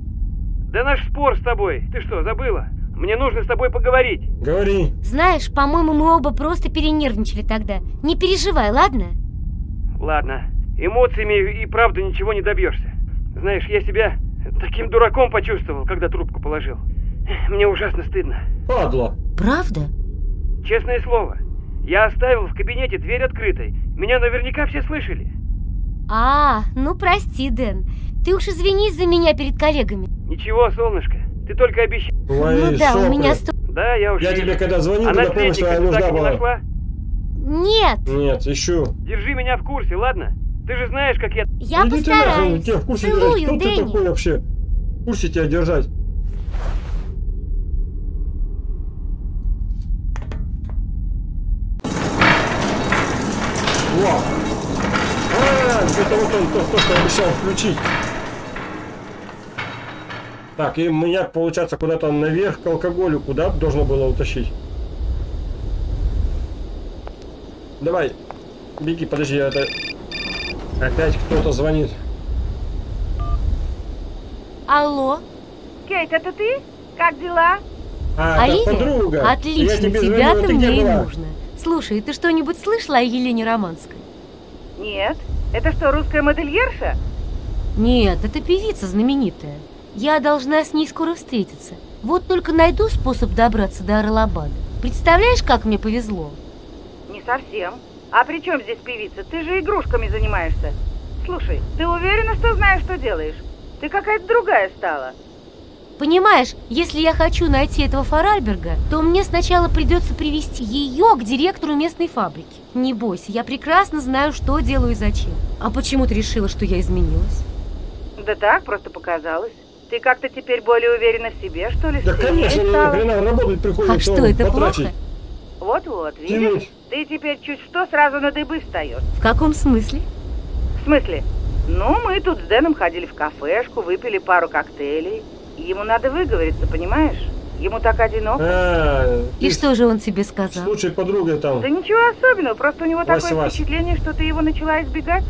Да наш спор с тобой. Ты что, забыла? Мне нужно с тобой поговорить. Говори. Знаешь, по-моему, мы оба просто перенервничали тогда. Не переживай, ладно? Ладно. Эмоциями и правда ничего не добьешься. Знаешь, я себя таким дураком почувствовал, когда трубку положил. Мне ужасно стыдно. Падла. Правда? Честное слово. Я оставил в кабинете дверь открытой. Меня наверняка все слышали. А, ну прости, Дэн. Ты уж извинись за меня перед коллегами. Ничего, солнышко. Ты только обещай. Ну да, сопли. у меня сто... Да, я уже... Я тебе когда звонил, а ты напомнил, что я нужна была. Нашла? Нет. Нет, ищу. Держи меня в курсе, ладно? Ты же знаешь, как я... Я Иди постараюсь. Ты в курсе Целую, Кто Дэнни. Ты такой вообще? В курсе тебя держать. Это вот он, то, что обещал включить. Так, и меня, получается, куда-то наверх к алкоголю, куда должно было утащить. Давай, беги, подожди, это... Опять кто-то звонит. Алло? Кейт, это ты? Как дела? А, Алине? Подруга. Отлично, тебя-то мне и нужно. Слушай, ты что-нибудь слышала о Елене Романской? Нет. Это что, русская модельерша? Нет, это певица знаменитая. Я должна с ней скоро встретиться. Вот только найду способ добраться до Аралабада. Представляешь, как мне повезло? Не совсем. А при чем здесь певица? Ты же игрушками занимаешься. Слушай, ты уверена, что знаешь, что делаешь? Ты какая-то другая стала. Понимаешь, если я хочу найти этого Форальберга, то мне сначала придется привести ее к директору местной фабрики. Не бойся, я прекрасно знаю, что делаю и зачем. А почему ты решила, что я изменилась? Да так, просто показалось. Ты как-то теперь более уверена в себе, что ли? Да, конечно, мне нахрена работать приходится. А что, это потрачить. Плохо? Вот-вот, видишь? Ты теперь чуть что сразу на дыбы встаешь. В каком смысле? В смысле? Ну, мы тут с Дэном ходили в кафешку, выпили пару коктейлей. Ему надо выговориться, понимаешь? Ему так одиноко. А, и что же он тебе сказал? Случай подруга там. Да ничего особенного, просто у него Вася, такое Вася. Впечатление, что ты его начала избегать.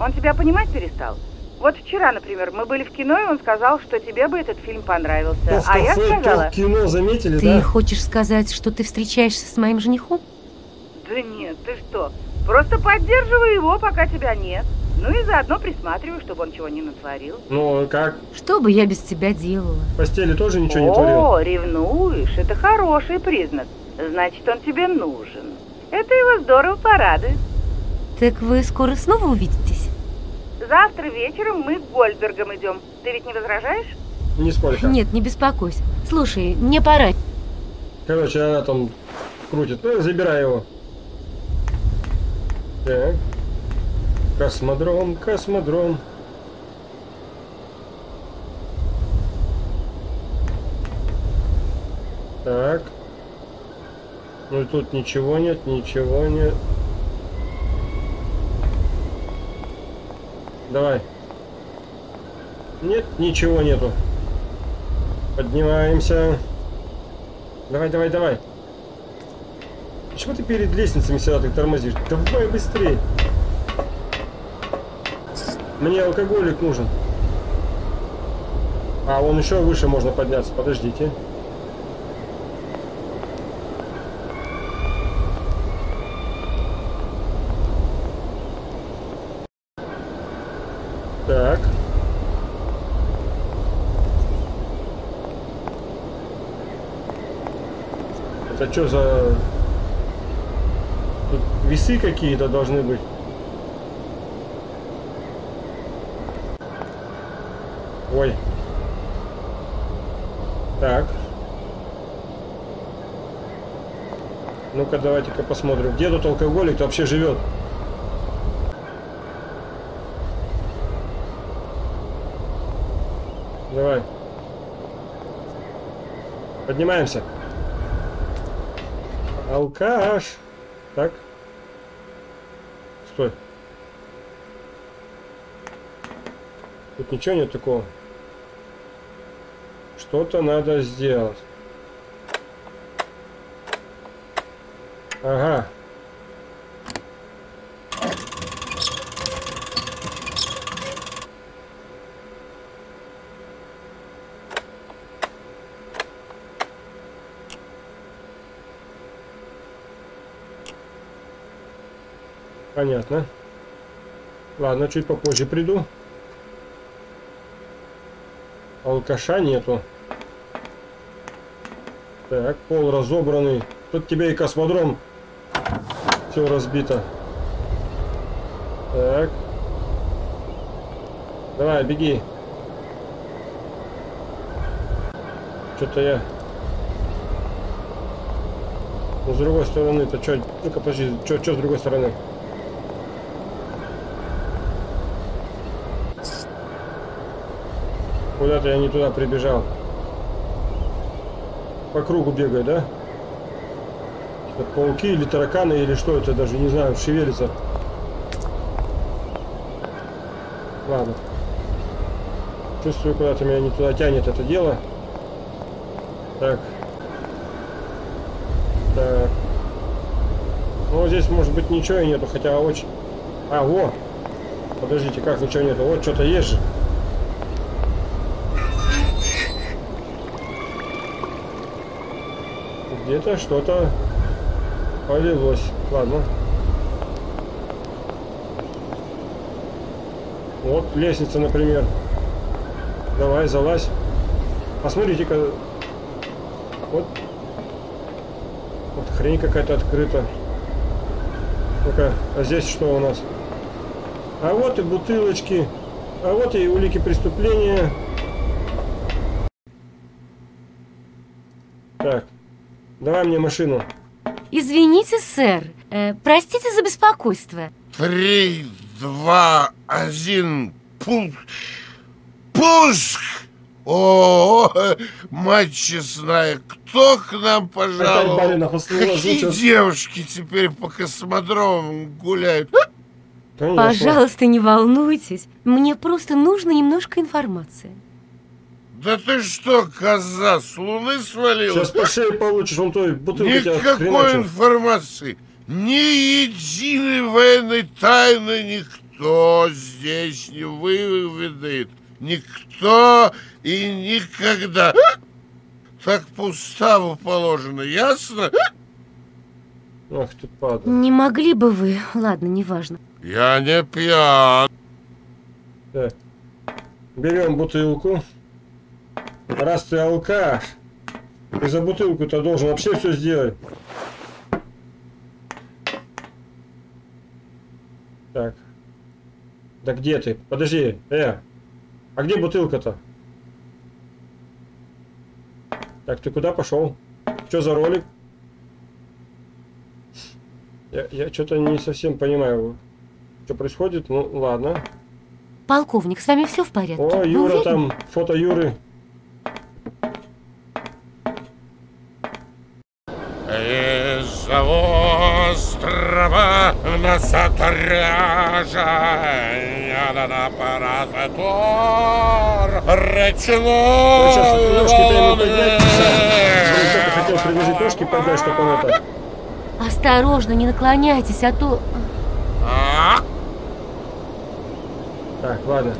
Он тебя понимать перестал. Вот вчера, например, мы были в кино, и он сказал, что тебе бы этот фильм понравился. То, а я фей, сказала... кино заметили, ты да? хочешь сказать, что ты встречаешься с моим женихом? Да нет, ты что? Просто поддерживаю его, пока тебя нет. Ну и заодно присматриваю, чтобы он чего не натворил. Ну, а как? Что бы я без тебя делала? В постели тоже ничего не творил? О, ревнуешь? Это хороший признак. Значит, он тебе нужен. Это его здорово порадует. Так вы скоро снова увидитесь? Завтра вечером мы к Гольдбергам идем. Ты ведь не возражаешь? Нисколько. Нет, не беспокойся. Слушай, мне пора. Короче, она там крутит. Ну, забирай его. Так. Космодром, космодром. Так. Ну, тут ничего нет, ничего нет. Давай. Нет, ничего нету. Поднимаемся. Давай, давай, давай. Почему ты перед лестницами всегда так тормозишь? Давай быстрее. Мне алкоголик нужен. А, вон еще выше можно подняться. Подождите. Так. Это что за... Тут весы какие-то должны быть. Ой. Так. Ну-ка, давайте-ка посмотрим. Где тут алкоголик-то вообще живет? Давай. Поднимаемся. Алкаш. Так. Стой. Тут ничего нет такого. Что-то надо сделать. Ага. Понятно. Ладно, чуть попозже приду. Алкаша нету. Так, пол разобранный. Тут тебе и космодром. Все разбито. Так. Давай, беги. Что-то я... Ну, с другой стороны-то что? Ну-ка, подожди, что с другой стороны? Куда-то я не туда прибежал. По кругу бегаю, да? Это пауки или тараканы, или что это, даже не знаю, шевелится. Ладно. Чувствую, куда-то меня не туда тянет это дело. Так. Так. Ну, здесь, может быть, ничего и нету, хотя очень... А, во! Подождите, как ничего нету? Вот что-то есть же. Где-то что-то полилось. Ладно. Вот лестница, например. Давай, залазь. Посмотрите-ка. Вот. Вот хрень какая-то открыта. Ну-ка, а здесь что у нас? А вот и бутылочки. А вот и улики преступления. Так, давай мне машину. Извините, сэр. Э, простите за беспокойство. Три, два, один, пуск. Пуск! О, мать честная, кто к нам пожаловал? Какие девушки теперь по космодромам гуляют? Конечно. Пожалуйста, не волнуйтесь. Мне просто нужно немножко информации. Да ты что, коза, с луны свалилась? Сейчас по шее получишь, он той бутылкой тебя хреначил. Никакой информации, ни единой военной тайны никто здесь не выведает. Никто и никогда. Так по уставу положено, ясно? Ах ты падла. Не могли бы вы, ладно, неважно. Я не пьян. Так, берем бутылку. Раз ты алкаш, ты за бутылку-то должен вообще все сделать. Так. Да где ты? Подожди, э. А где бутылка-то? Так, ты куда пошел? Что за ролик? Я, я что-то не совсем понимаю, что происходит. Ну, ладно. Полковник, с вами все в порядке? О, Юра, уверены? Там фото Юры. Из-за острова нас отражая на парадор речной. Сейчас ножки-то ему поднять. Я хотел предложить ножки поднять, чтобы он это... Осторожно, не наклоняйтесь, а то... Так, ладно.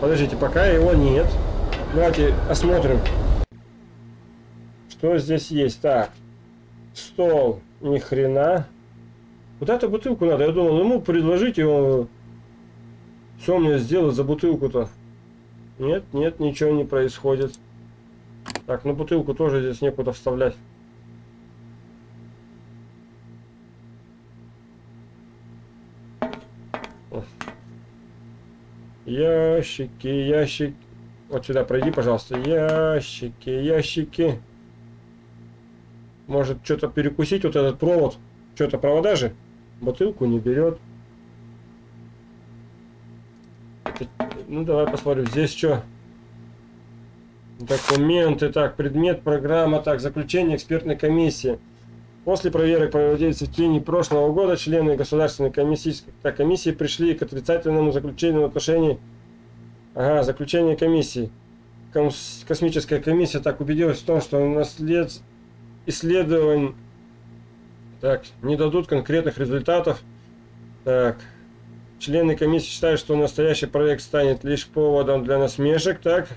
Подождите, пока его нет. Давайте осмотрим, что здесь есть. Так. Стол, ни хрена. Вот эту бутылку надо, я думал, ему предложить, и он... Что мне сделать за бутылку-то? Нет, нет, ничего не происходит. Так, ну бутылку тоже здесь некуда вставлять. О. Ящики, ящики. Вот сюда пройди, пожалуйста. Ящики, ящики. Может, что-то перекусить, вот этот провод. Что-то провода же. Бутылку не берет. Ну, давай посмотрим. Здесь что? Документы. Так, предмет, программа. Так, заключение экспертной комиссии. После проверок, проводившихся в течение прошлого года, члены государственной комиссии, так, комиссии пришли к отрицательному заключению в отношении... Ага, заключение комиссии. Комс... Космическая комиссия так убедилась в том, что наслед... исследований так не дадут конкретных результатов. Так, члены комиссии считают, что настоящий проект станет лишь поводом для насмешек. Так,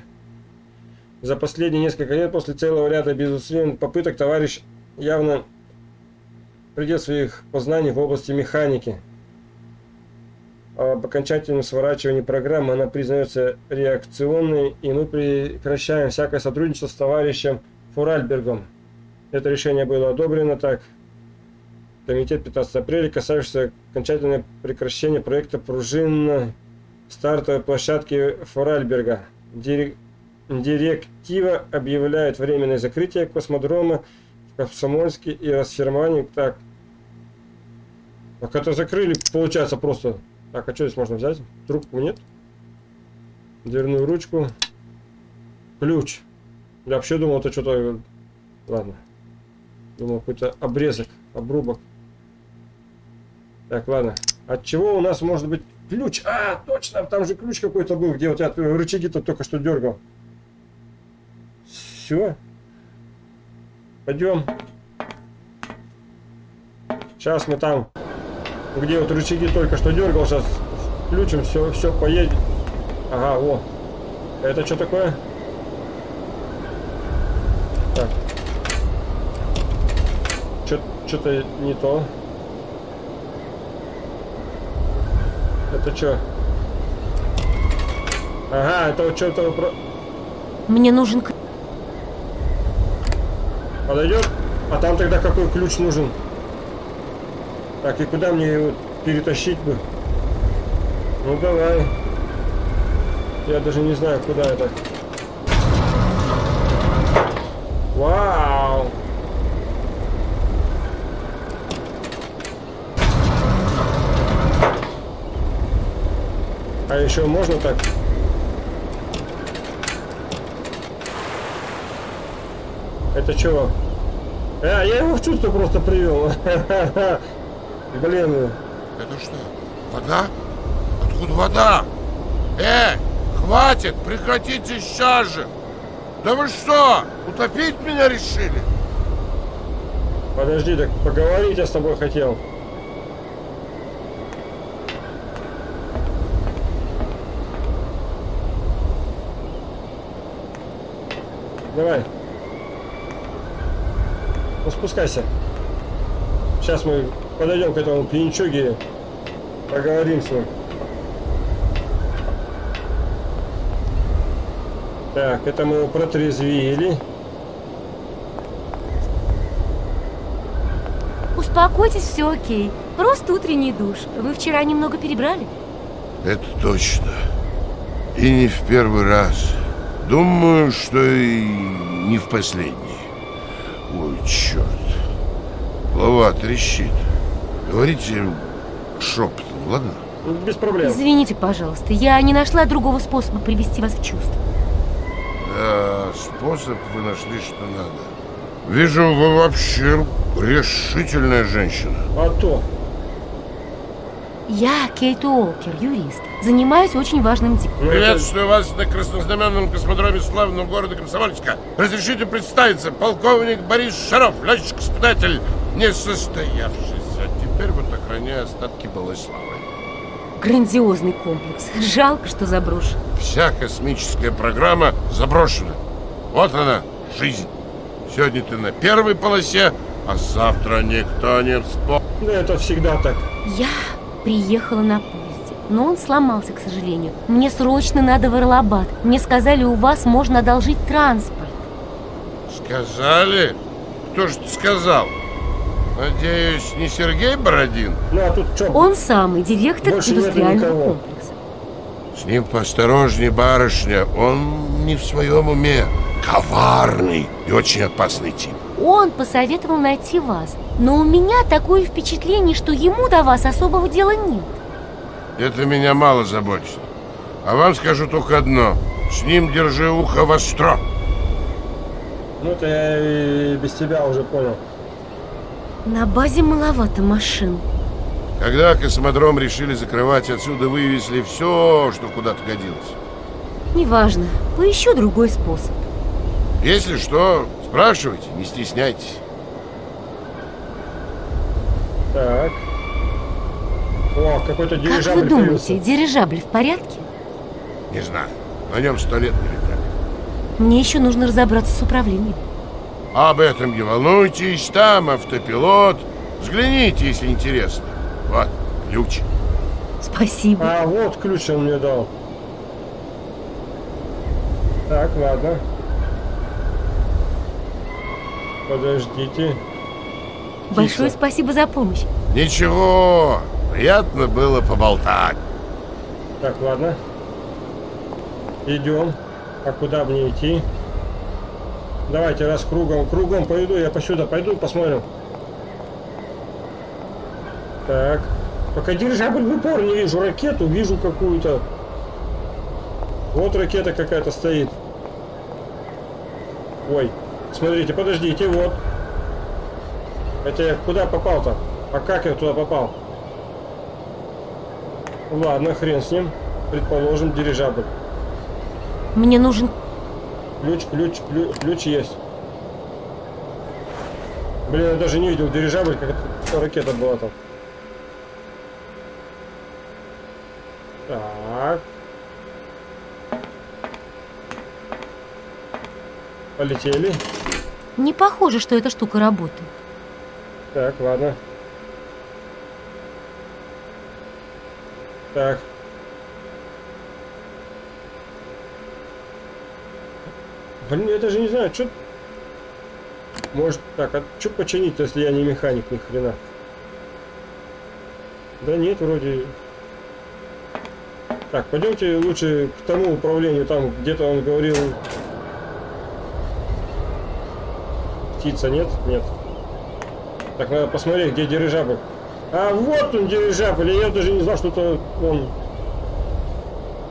за последние несколько лет после целого ряда безусловных попыток товарищ явно придет своих познаний в области механики. Об окончательном сворачивании программы она признается реакционной, и мы прекращаем всякое сотрудничество с товарищем Форальбергом. Это решение было одобрено, так, комитет пятнадцатого апреля, касающийся окончательного прекращения проекта пружинно-стартовой площадки Форальберга. Директива объявляет временное закрытие космодрома в Комсомольске и расформирование. Так, так это закрыли, получается, просто. Так, а что здесь можно взять? Трубку нет? Дверную ручку. Ключ. Я вообще думал, это что-то... Ладно. Думал, какой-то обрезок, обрубок. Так, ладно. От чего у нас может быть ключ? А, точно, там же ключ какой-то был, где вот я рычаги-то только что дергал. Все. Пойдем. Сейчас мы там, где вот рычаги только что дергал, сейчас включим, все, все поедет. Ага, о. Это что такое? Что-то не то. Это что? Ага, это что-то... Мне нужен... Подойдет? А там тогда какой ключ нужен? Так, и куда мне его перетащить бы? Ну давай. Я даже не знаю, куда это. Вау! А еще можно так? Это чего? А, я его в чувство просто привел. Блин. Это что? Вода? Откуда вода? Э, хватит, прекратите сейчас же. Да вы что, утопить меня решили? Подожди, так поговорить я с тобой хотел. Давай. Ну, спускайся. Сейчас мы подойдем к этому пьянчуге, поговорим с ним. Так, это мы его протрезвили. Успокойтесь, все окей. Просто утренний душ. Вы вчера немного перебрали? Это точно. И не в первый раз. Думаю, что и не в последний. Ой, черт. Голова трещит. Говорите шепотом, ладно? Без проблем. Извините, пожалуйста, я не нашла другого способа привести вас в чувство. Да, способ вы нашли, что надо. Вижу, вы вообще решительная женщина. А то. Я Кейт Уолкер, юрист. Занимаюсь очень важным делом. Приветствую вас на краснознаменном космодроме славного города Комсомольска. Разрешите представиться, полковник Борис Шаров, летчик-испытатель, несостоявшийся. Теперь вот охраняю остатки былой славы. Грандиозный комплекс. Жалко, что заброшен. Вся космическая программа заброшена. Вот она, жизнь. Сегодня ты на первой полосе, а завтра никто не вспомнит. Да это всегда так. Я... Приехала на поезде, но он сломался, к сожалению. Мне срочно надо в Аралбад. Мне сказали, у вас можно одолжить транспорт. Сказали? Кто же сказал? Надеюсь, не Сергей Бородин? Ну, а тут что? Он самый, директор индустриального комплекса. С ним поосторожнее, барышня. Он не в своем уме. Коварный и очень опасный тип. Он посоветовал найти вас. Но у меня такое впечатление, что ему до вас особого дела нет. Это меня мало заботит. А вам скажу только одно. С ним держи ухо востро. Ну-то я и без тебя уже понял. На базе маловато машин. Когда космодром решили закрывать, отсюда вывезли все, что куда-то годилось. Неважно. Поищу другой способ. Если что, спрашивайте, не стесняйтесь. Так. О, какой-то дирижабль. Как вы думаете, дирижабль в порядке? Не знаю. На нем сто лет не летали. Мне еще нужно разобраться с управлением. Об этом не волнуйтесь. Там автопилот. Взгляните, если интересно. Вот, ключ. Спасибо. А вот ключ он мне дал. Так, ладно. Подождите. Большое спасибо за помощь. Ничего, приятно было поболтать. Так, ладно. Идем. А куда мне идти? Давайте раз кругом, кругом пойду, я посюда пойду, посмотрим. Так. Пока дирижабль в упор не вижу, ракету вижу какую-то. Вот ракета какая-то стоит. Ой, смотрите, подождите, вот. Это я куда попал-то? А как я туда попал? Ладно, хрен с ним. Предположим, дирижабль. Мне нужен... Ключ, ключ, ключ, ключ есть. Блин, я даже не видел дирижабль, как это ракета была там. Так. Полетели. Не похоже, что эта штука работает. Так, ладно. Так. Блин, я даже не знаю, что... Может, так, а что починить, если я не механик, ни хрена? Да нет, вроде... Так, пойдемте лучше к тому управлению, там где-то он говорил... Птица, нет? Нет. Так, надо посмотреть, где дирижабль. А вот он, дирижабль, я даже не знал, что это он...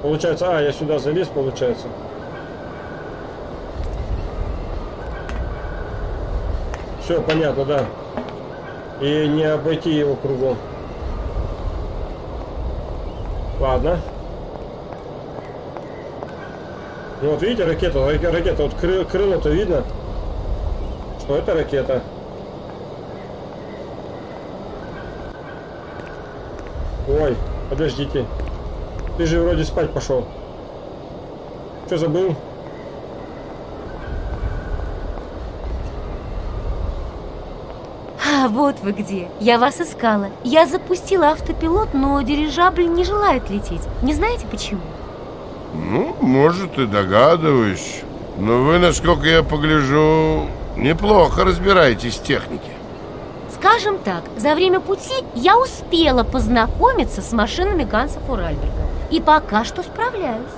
Получается, а, я сюда залез, получается. Все понятно, да. И не обойти его кругом. Ладно. Ну вот видите, ракета, ракета, вот кры, крыло-то видно, что это ракета. Ой, подождите. Ты же вроде спать пошел. Что забыл? А вот вы где. Я вас искала. Я запустила автопилот, но дирижабль не желает лететь. Не знаете почему? Ну, может, и догадываюсь. Но вы, насколько я погляжу, неплохо разбираетесь в технике. Скажем так, за время пути я успела познакомиться с машинами Ганса Форальберга. И пока что справляюсь.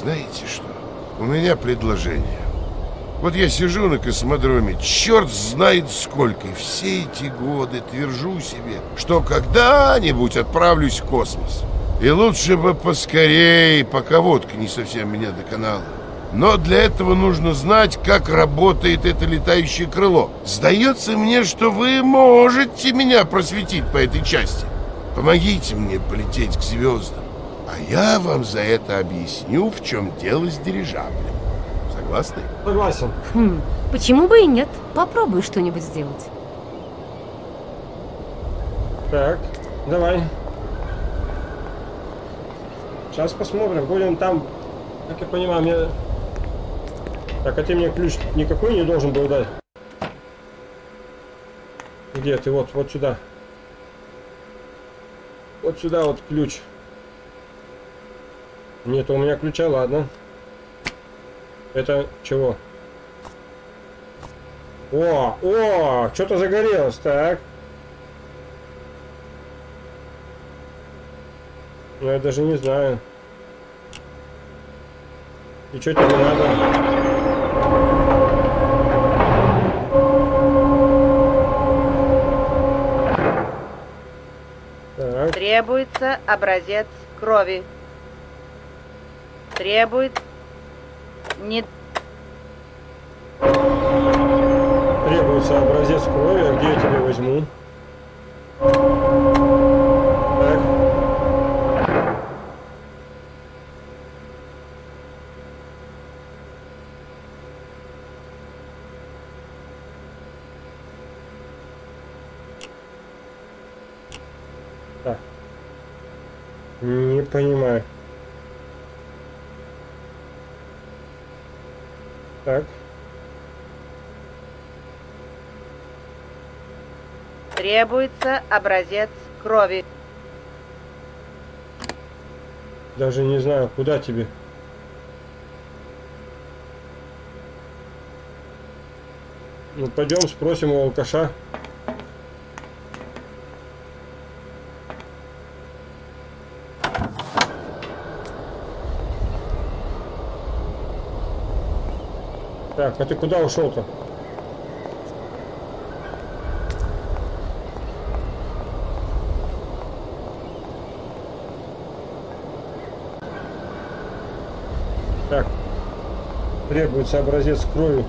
Знаете что? У меня предложение. Вот я сижу на космодроме, черт знает сколько, и все эти годы твержу себе, что когда-нибудь отправлюсь в космос. И лучше бы поскорее, пока водка не совсем меня доконала. Но для этого нужно знать, как работает это летающее крыло. Сдается мне, что вы можете меня просветить по этой части. Помогите мне полететь к звездам, а я вам за это объясню, в чем дело с дирижаблем. Согласны? Согласен. Хм, почему бы и нет? Попробую что-нибудь сделать. Так, давай. Сейчас посмотрим. Будем там, как я понимаю, мне... Так, а ты мне ключ никакой не должен был дать? Где ты? Вот, вот сюда. Вот сюда вот ключ. Нет, у меня ключа, ладно. Это чего? О, о, что-то загорелось, так. Ну, я даже не знаю. И что тебе надо? Так. Требуется образец крови. Требуется... Не... Требуется образец крови, а где я тебя возьму? Так. Так. Не понимаю. Так. Требуется образец крови. Даже не знаю, куда тебе. Ну, пойдем спросим у алкаша. Так, а ты куда ушел-то? Так, требуется образец крови.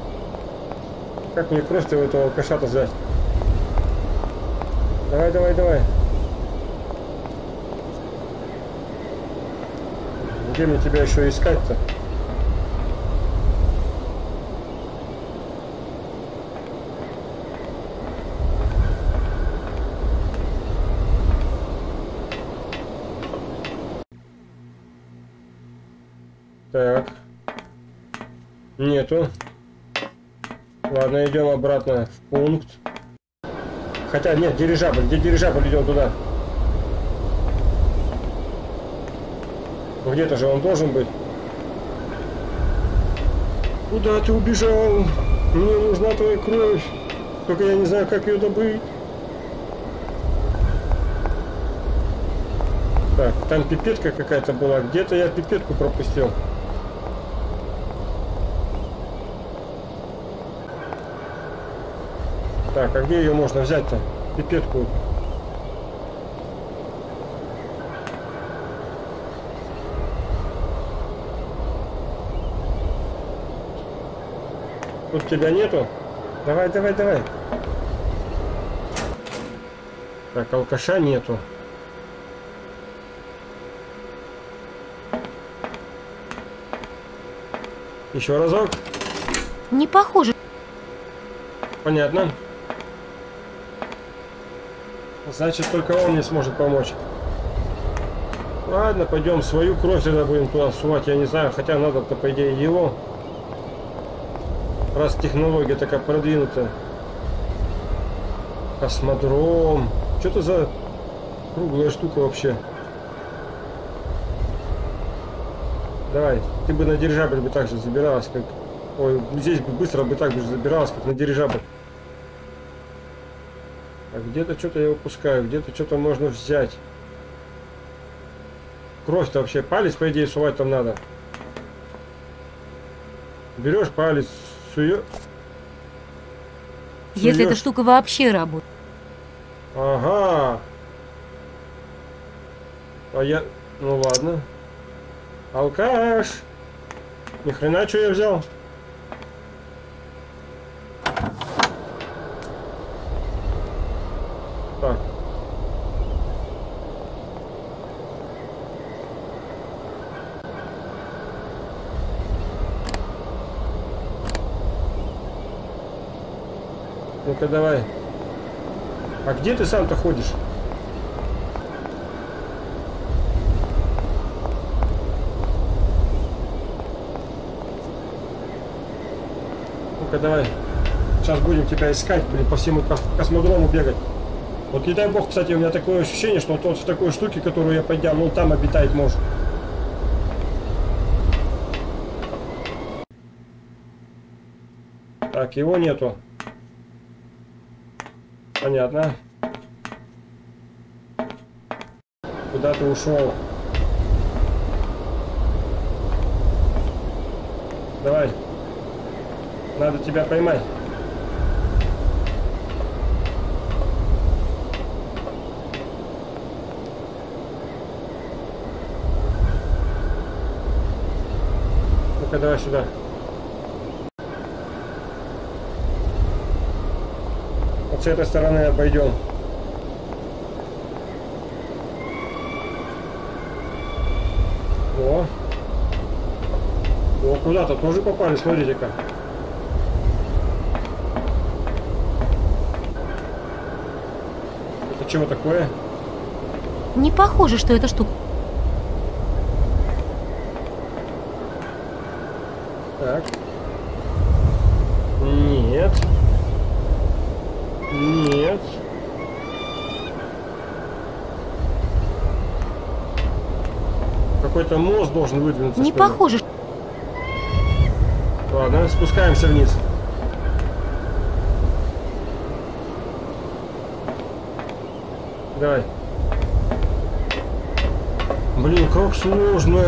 Как мне кровь-то у этого алкаша-то сдать? Давай, давай, давай. Где мне тебя еще искать-то? Так. Нету. Ладно, идем обратно в пункт. Хотя нет, дирижабль. Где дирижабль идет туда? Где-то же он должен быть. Куда ты убежал? Мне нужна твоя кровь. Только я не знаю, как ее добыть. Так, там пипетка какая-то была. Где-то я пипетку пропустил. Так, а где ее можно взять-то? Пипетку. Тут тебя нету? Давай, давай, давай. Так, алкаша нету. Еще разок. Не похоже. Понятно. Значит, только он мне сможет помочь. Ладно, пойдем свою кровь тогда будем туда сувать. Я не знаю, хотя надо-то, по идее, его. Раз технология такая продвинутая. Космодром. Что это за круглая штука вообще? Давай, ты бы на дирижабль бы так же забиралась, как... Ой, здесь бы быстро бы так же забиралась, как на дирижабль. А где-то что-то я упускаю, где-то что-то можно взять. Кровь-то вообще, палец, по идее, сувать там надо. Берешь палец, суешь. Если эта штука вообще работает. Ага. А я... Ну ладно. Алкаш! Ни хрена, что я взял. Так. Ну-ка давай. А где ты сам-то ходишь? Давай, сейчас будем тебя искать, блин, по всему космодрому бегать. Вот не дай бог, кстати, у меня такое ощущение, что тот в такой штуке, которую я поднял, ну там обитать может. Так, его нету. Понятно. Куда ты ушел? Давай. Надо тебя поймать. Ну-ка, давай сюда. Вот с этой стороны обойдем. О, о, куда-то тоже попали, смотрите-ка. Чего такое? Не похоже, что это штука. Так. Нет. Нет. Какой-то мост должен выдвинуться. Не похоже. Ладно, спускаемся вниз. Давай. Блин, как сложно.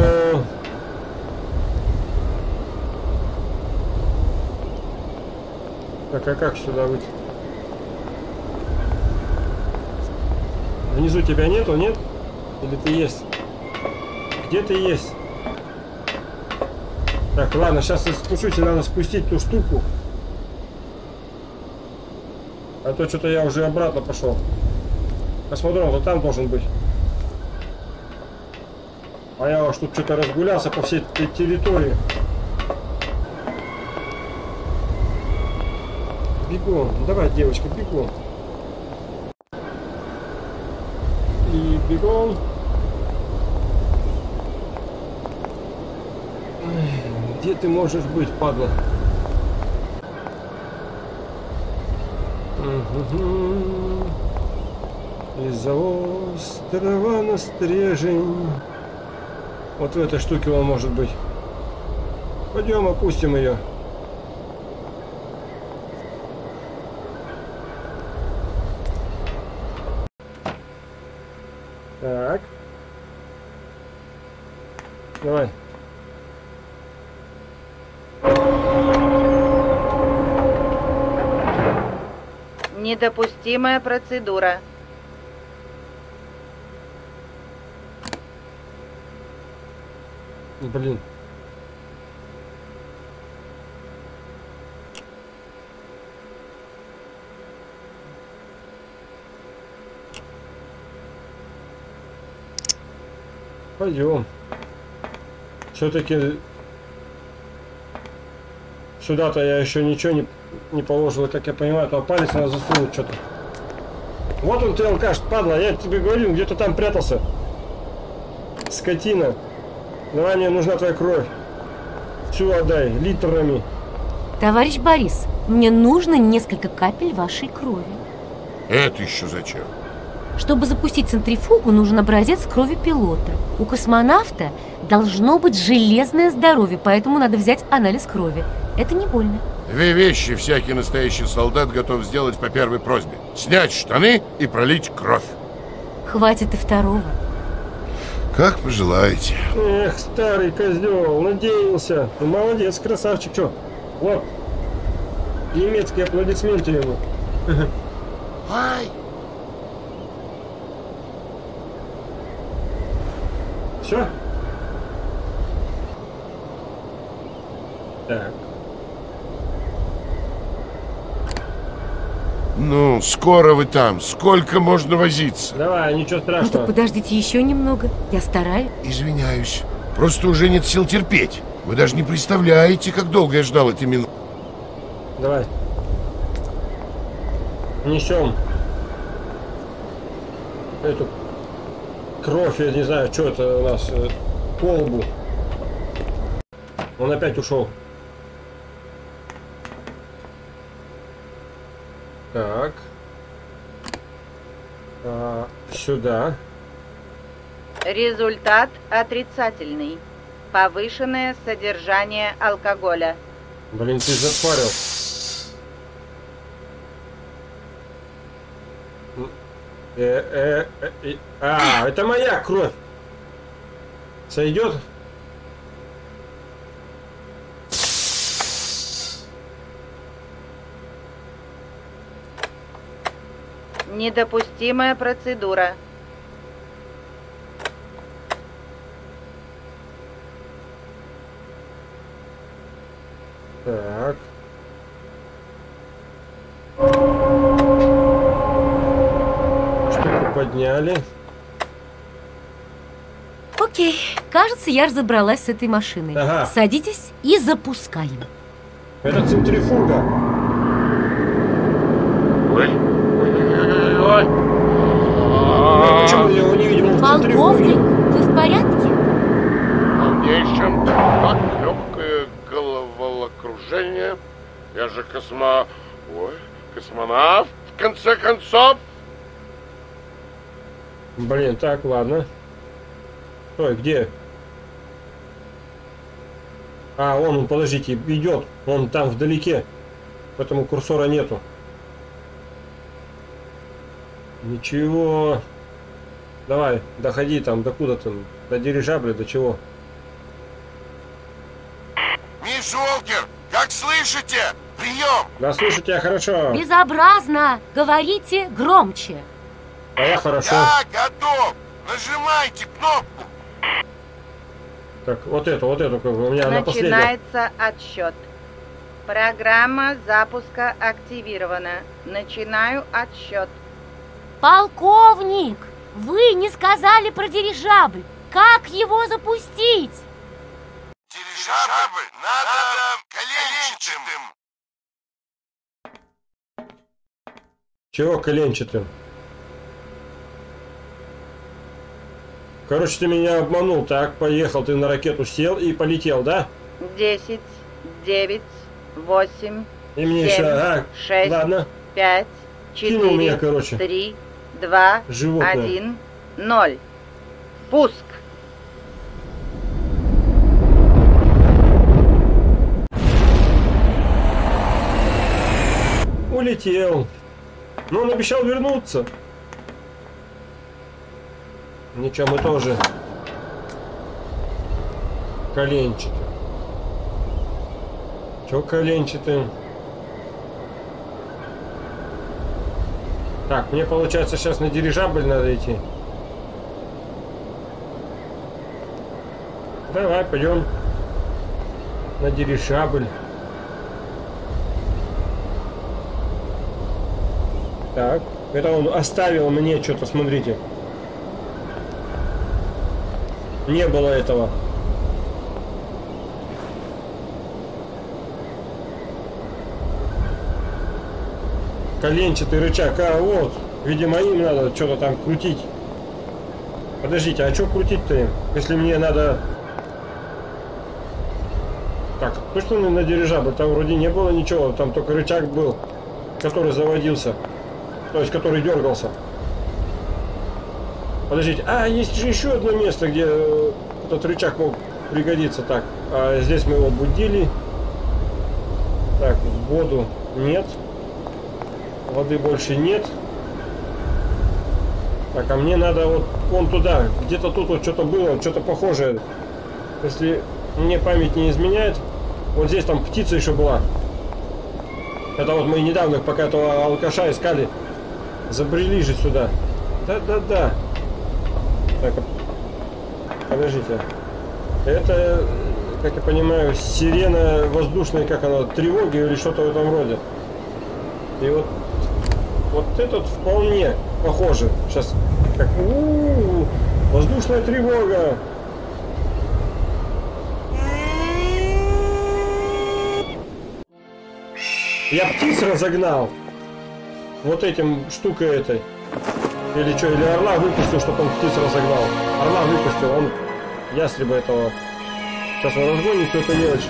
Так, а как сюда выйти? Внизу тебя нету, нет? Или ты есть? Где ты есть? Так, ладно, сейчас я спущусь, и надо спустить ту штуку. А то что-то я уже обратно пошел. Посмотрим, вот там должен быть. А я уж тут что-то разгулялся по всей этой территории. Бегу. Давай, девочка, бегу. И бегом. Где ты можешь быть, падла? Угу. Из-за острова настрежень. Вот в этой штуке он может быть. Пойдем опустим ее. Так. Давай. Недопустимая процедура. Блин. Пойдем. Все-таки сюда-то я еще ничего не, не положил, как я понимаю, там палец надо засунуть что-то. Вот он, ты алкаш, падла, я тебе говорил, где-то там прятался. Скотина. Давай, мне нужна твоя кровь. Всю отдай, литрами. Товарищ Борис, мне нужно несколько капель вашей крови. Это еще зачем? Чтобы запустить центрифугу, нужен образец крови пилота. У космонавта должно быть железное здоровье, поэтому надо взять анализ крови. Это не больно. Две вещи всякий настоящий солдат готов сделать по первой просьбе. Снять штаны и пролить кровь. Хватит и второго. Как пожелаете. Эх, старый козел, надеялся. Ты молодец, красавчик. Че? Вот. Немецкие аплодисменты ему. Ай! Все? Так. Ну, скоро вы там. Сколько можно возиться? Давай, ничего страшного. Ну так подождите еще немного. Я стараюсь. Извиняюсь. Просто уже нет сил терпеть. Вы даже не представляете, как долго я ждал эти минуты. Давай. Несем эту кровь, я не знаю, что это у нас, колбу. Он опять ушел. Так. А, сюда. Результат отрицательный. Повышенное содержание алкоголя. Блин, ты запарил. Э, э, э, э. А, это моя кровь. Сойдет? Недопустимая процедура. Так. Подняли. Окей. Кажется, я разобралась с этой машиной. Ага. Садитесь и запускаем. Это центрифуга. Ой. Ой. А почему я его не видел? Полковник, вы в порядке? Полнейшем. Так, легкое головокружение. Я же космо... Ой, космонавт, в конце концов. Блин, так, ладно. Ой, где? А, он, подождите, идет. Он там вдалеке. Поэтому курсора нету. Ничего. Давай, доходи там, докуда там? До дирижабля, до чего? Мисс Уолкер, как слышите? Прием! Да, слышу тебя хорошо. Безобразно! Говорите громче. А я хорошо. Я готов. Нажимайте кнопку. Так, вот эту, вот эту у меня на последнюю. Начинается отсчет. Программа запуска активирована. Начинаю отсчет. Полковник, вы не сказали про дирижабль. Как его запустить? Дирижабль надо, надо коленчатым. Чего коленчатым? Короче, ты меня обманул, так? Поехал ты на ракету, сел и полетел, да? Десять, девять, восемь, и мне семь, еще, а, шесть, ладно. пять, Кинул меня, короче. Три, два, животное. Один, ноль. Пуск. Улетел. Но он обещал вернуться. Ничего, мы тоже коленчатым. Чё коленчатым? Так, мне получается сейчас на дирижабль надо идти. Давай, пойдем на дирижабль. Так, это он оставил мне что-то, смотрите. Не было этого. Коленчатый рычаг. А, вот. Видимо, им надо что-то там крутить. Подождите, а что крутить-то? Если мне надо... Так, точно на дирижабль? Там вроде не было ничего. Там только рычаг был, который заводился. То есть, который дергался. Подождите. А, есть же еще одно место, где этот рычаг мог пригодиться. Так, а здесь мы его будили. Так, воду нет. Воды больше нет. Так, а мне надо вот вон туда. Где-то тут вот что-то было, что-то похожее. Если мне память не изменяет. Вот здесь там птица еще была. Это вот мы недавно, пока этого алкаша искали, забрели же сюда. Да-да-да. Так, подождите. Это, как я понимаю, сирена воздушная, как она, тревоги или что-то в этом роде. И вот, вот этот вполне похоже. Сейчас как... У-у-у, воздушная тревога. Я птиц разогнал. Вот этим штукой этой. Или что, или орла выпустил, чтобы он птиц разогнал. Орла выпустил, он ястреба этого. Сейчас он разгонит всю эту мелочь.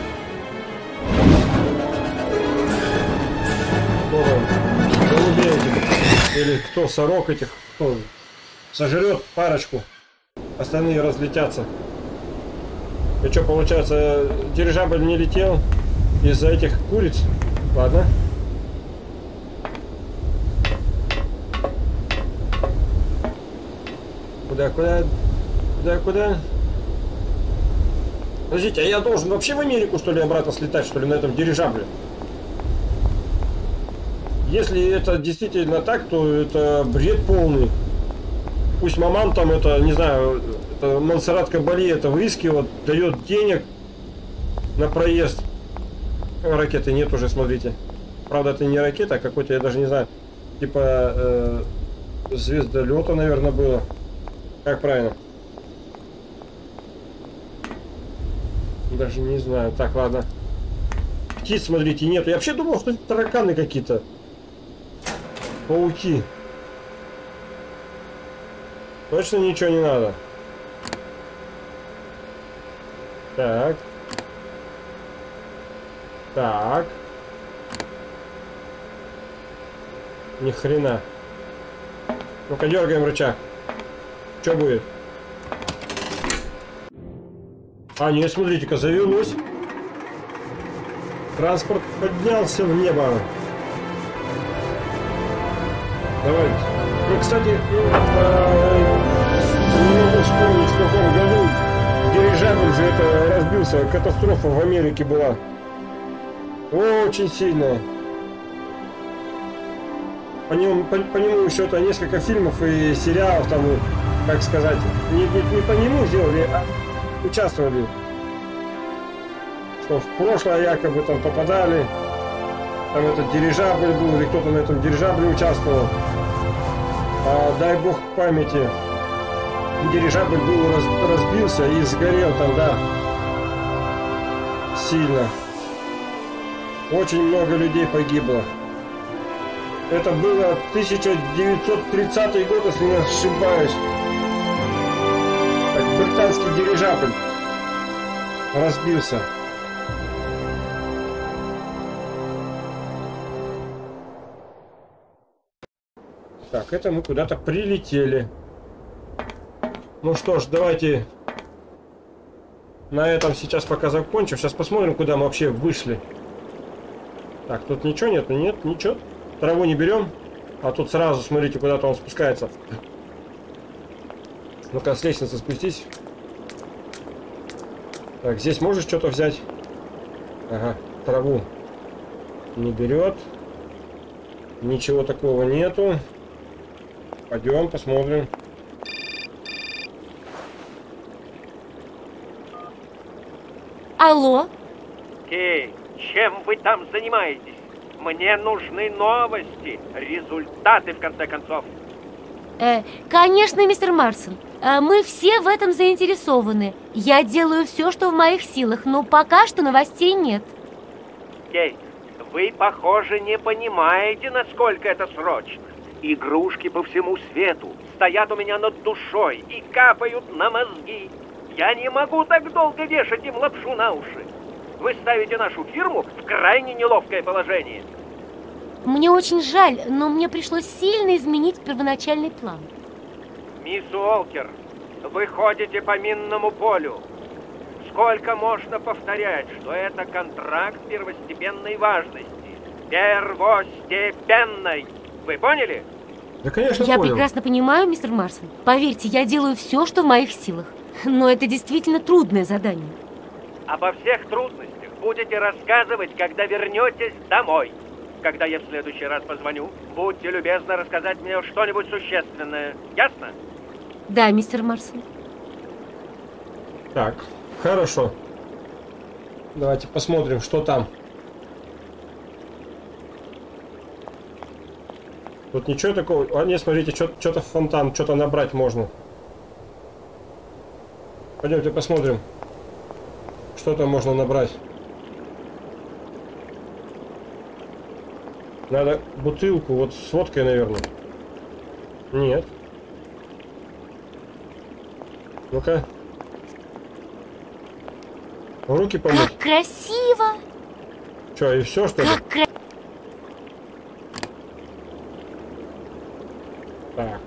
Голубей этих. Или кто, сорок этих, кто сожрет парочку. Остальные разлетятся. И что, получается, дирижабль не летел из-за этих куриц? Ладно. Куда, куда, куда, куда? Подождите, а я должен вообще в Америку, что ли, обратно слетать, что ли, на этом дирижабле? Если это действительно так, то это бред полный. Пусть маман там, это, не знаю, это Монсеррат Кабали это выискивает, дает денег на проезд. Ракеты нет уже, смотрите. Правда, это не ракета, а какой-то, я даже не знаю, типа э, звездолета, наверное, было. Как правильно? Даже не знаю. Так, ладно. Птиц, смотрите, нету. Я вообще думал, что это тараканы какие-то. Пауки. Точно ничего не надо. Так. Так. Ни хрена. Ну-ка, дергаем рычаг. Что будет? А, нет, смотрите-ка, завелось. Транспорт поднялся в небо. Давайте. Ну, кстати, не могу вспомнить, в каком году дирижабль же это разбился. Катастрофа в Америке была. Очень сильная. По нему, по, по нему еще-то несколько фильмов и сериалов там... Как сказать, не, не, не по нему сделали, а участвовали. Что в прошлое якобы там попадали, там этот дирижабль был, или кто-то на этом дирижабле участвовал. А, дай бог памяти, дирижабль был раз, разбился и сгорел там, да. Сильно. Очень много людей погибло. Это было тысяча девятьсот тридцатый год, если не ошибаюсь. Так, британский дирижабль разбился. Так, это мы куда-то прилетели. Ну что ж, давайте на этом сейчас пока закончим. Сейчас посмотрим, куда мы вообще вышли. Так, тут ничего нет? Нет, ничего. Траву не берем. А тут сразу, смотрите, куда-то он спускается. Ну-ка, с лестницы спустись. Так, здесь можешь что-то взять? Ага, траву не берет. Ничего такого нету. Пойдем, посмотрим. Алло? Эй, чем вы там занимаетесь? Мне нужны новости, результаты, в конце концов. Э, конечно, мистер Марсон. Мы все в этом заинтересованы. Я делаю все, что в моих силах, но пока что новостей нет. Кейт, вы, похоже, не понимаете, насколько это срочно. Игрушки по всему свету стоят у меня над душой и капают на мозги. Я не могу так долго вешать им лапшу на уши. Вы ставите нашу фирму в крайне неловкое положение. Мне очень жаль, но мне пришлось сильно изменить первоначальный план. Мисс Уолкер, вы ходите по минному полю. Сколько можно повторять, что это контракт первостепенной важности? Первостепенной. Вы поняли? Да, конечно, я понял. Я прекрасно понимаю, мистер Марсон. Поверьте, я делаю все, что в моих силах. Но это действительно трудное задание. Обо всех трудностях будете рассказывать, когда вернетесь домой. Когда я в следующий раз позвоню, будьте любезны рассказать мне что-нибудь существенное. Ясно? Да, мистер Марсон. Так, хорошо. Давайте посмотрим, что там. Тут ничего такого... А нет, смотрите, что-то в фонтан, что-то набрать можно. Пойдемте посмотрим. Что там можно набрать? Надо бутылку, вот с водкой, наверное. Нет. Ну-ка. Руки помыть. Как красиво! Че, и все, что ли? Кра... Так.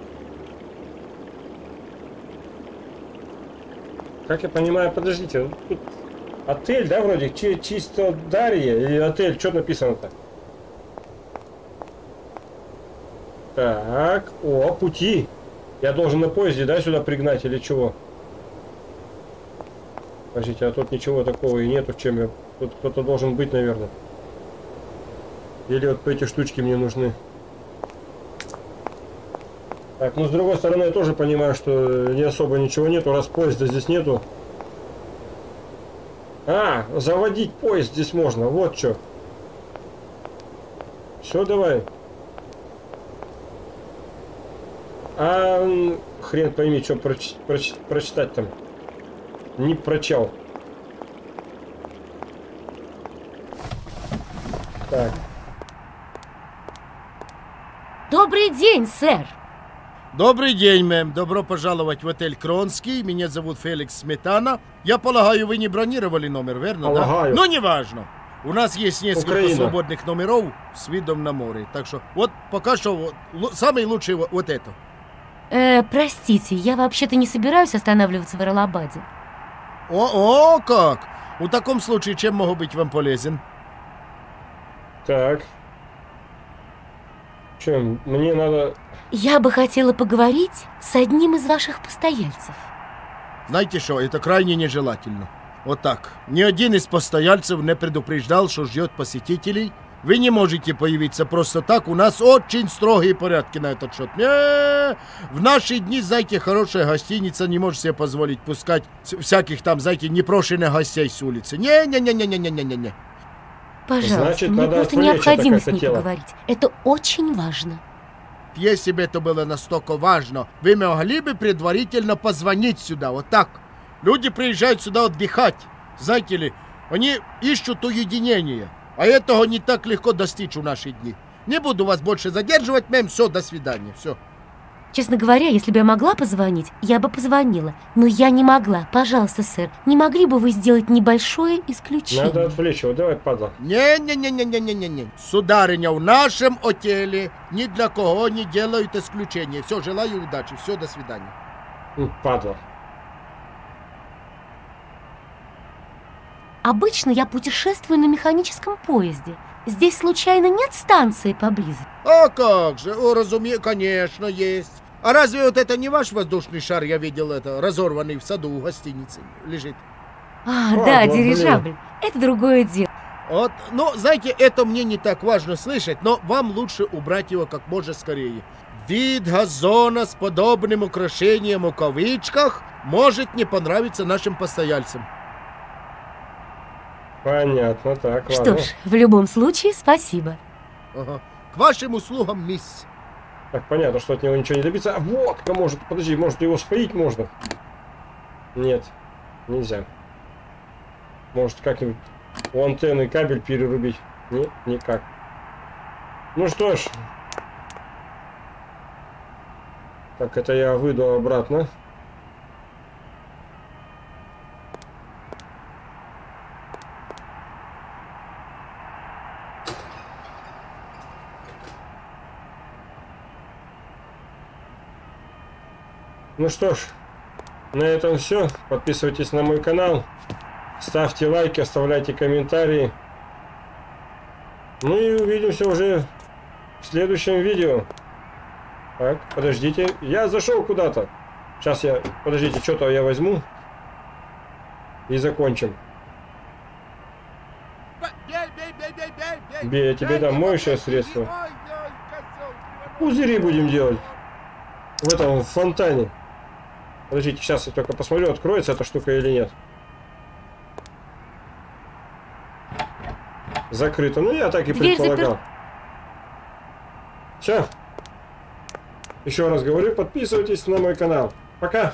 Как я понимаю, подождите. Отель, да, вроде? Чи- Чистодарье или отель? Что написано-то? Так, о, пути. Я должен на поезде, да, сюда пригнать или чего? Подождите, а тут ничего такого и нету, чем я... Тут кто-то должен быть, наверное. Или вот эти штучки мне нужны. Так, ну с другой стороны, я тоже понимаю, что не особо ничего нету, раз поезда здесь нету. А, заводить поезд здесь можно, вот что. Все, давай. А хрен пойми, что проч, проч, прочитать там. Не прочел. Так. Добрый день, сэр. Добрый день, мэм. Добро пожаловать в отель Кронский. Меня зовут Феликс Сметана. Я полагаю, вы не бронировали номер, верно? Полагаю. Да? Ну, неважно. У нас есть несколько Украина. Свободных номеров с видом на море. Так что вот пока что вот, самый лучший вот, вот это. Э, простите, я вообще-то не собираюсь останавливаться в Аралабаде. О-о, как! В таком случае чем могу быть вам полезен? Так. Чем? Мне надо... Я бы хотела поговорить с одним из ваших постояльцев. Знаете что, это крайне нежелательно. Вот так. Ни один из постояльцев не предупреждал, что ждет посетителей. Вы не можете появиться просто так. У нас очень строгие порядки на этот счет. Не-е-е. В наши дни, знаете, хорошая гостиница не может себе позволить пускать всяких там, знаете, непрошенных гостей с улицы. Не-не-не-не-не-не-не-не. Пожалуйста, значит, мне просто необходимо с ней поговорить. Это очень важно. Если бы это было настолько важно, вы могли бы предварительно позвонить сюда, вот так. Люди приезжают сюда отдыхать, знаете ли, они ищут уединение, а этого не так легко достичь в наши дни. Не буду вас больше задерживать, мэм, все, до свидания, все. Честно говоря, если бы я могла позвонить, я бы позвонила. Но я не могла. Пожалуйста, сэр, не могли бы вы сделать небольшое исключение? Надо отвлечь его. Давай, падла. Не-не-не-не-не-не-не. Сударыня, в нашем отеле ни для кого не делают исключения. Все, желаю удачи. Все, до свидания. Падла. Обычно я путешествую на механическом поезде. Здесь, случайно, нет станции поблизости? А как же, о, разуме... конечно, есть. А разве вот это не ваш воздушный шар, я видел это, разорванный в саду у гостиницы, лежит? А, а да, дирижабль. Блин. Это другое дело. Вот, ну, знаете, это мне не так важно слышать, но вам лучше убрать его как можно скорее. Вид газона с подобным украшением в кавычках может не понравиться нашим постояльцам. Понятно, так, ладно. Что ж, в любом случае, спасибо. Ага. К вашим услугам, мисс. Так, понятно, что от него ничего не добиться. А водка может, подожди, может его споить можно? Нет, нельзя. Может как-нибудь у антенны кабель перерубить? Нет, никак. Ну что ж. Так, это я выйду обратно. Ну что ж, на этом все. Подписывайтесь на мой канал, ставьте лайки, оставляйте комментарии. Ну и увидимся уже в следующем видео. Так, подождите, я зашел куда-то. Сейчас я, подождите, что-то я возьму и закончим. Бей, я тебе дам моющее средство. Пузыри будем делать в этом фонтане. Подождите, сейчас я только посмотрю, откроется эта штука или нет. Закрыто. Ну, я так и предполагал. Все. Еще раз говорю, подписывайтесь на мой канал. Пока.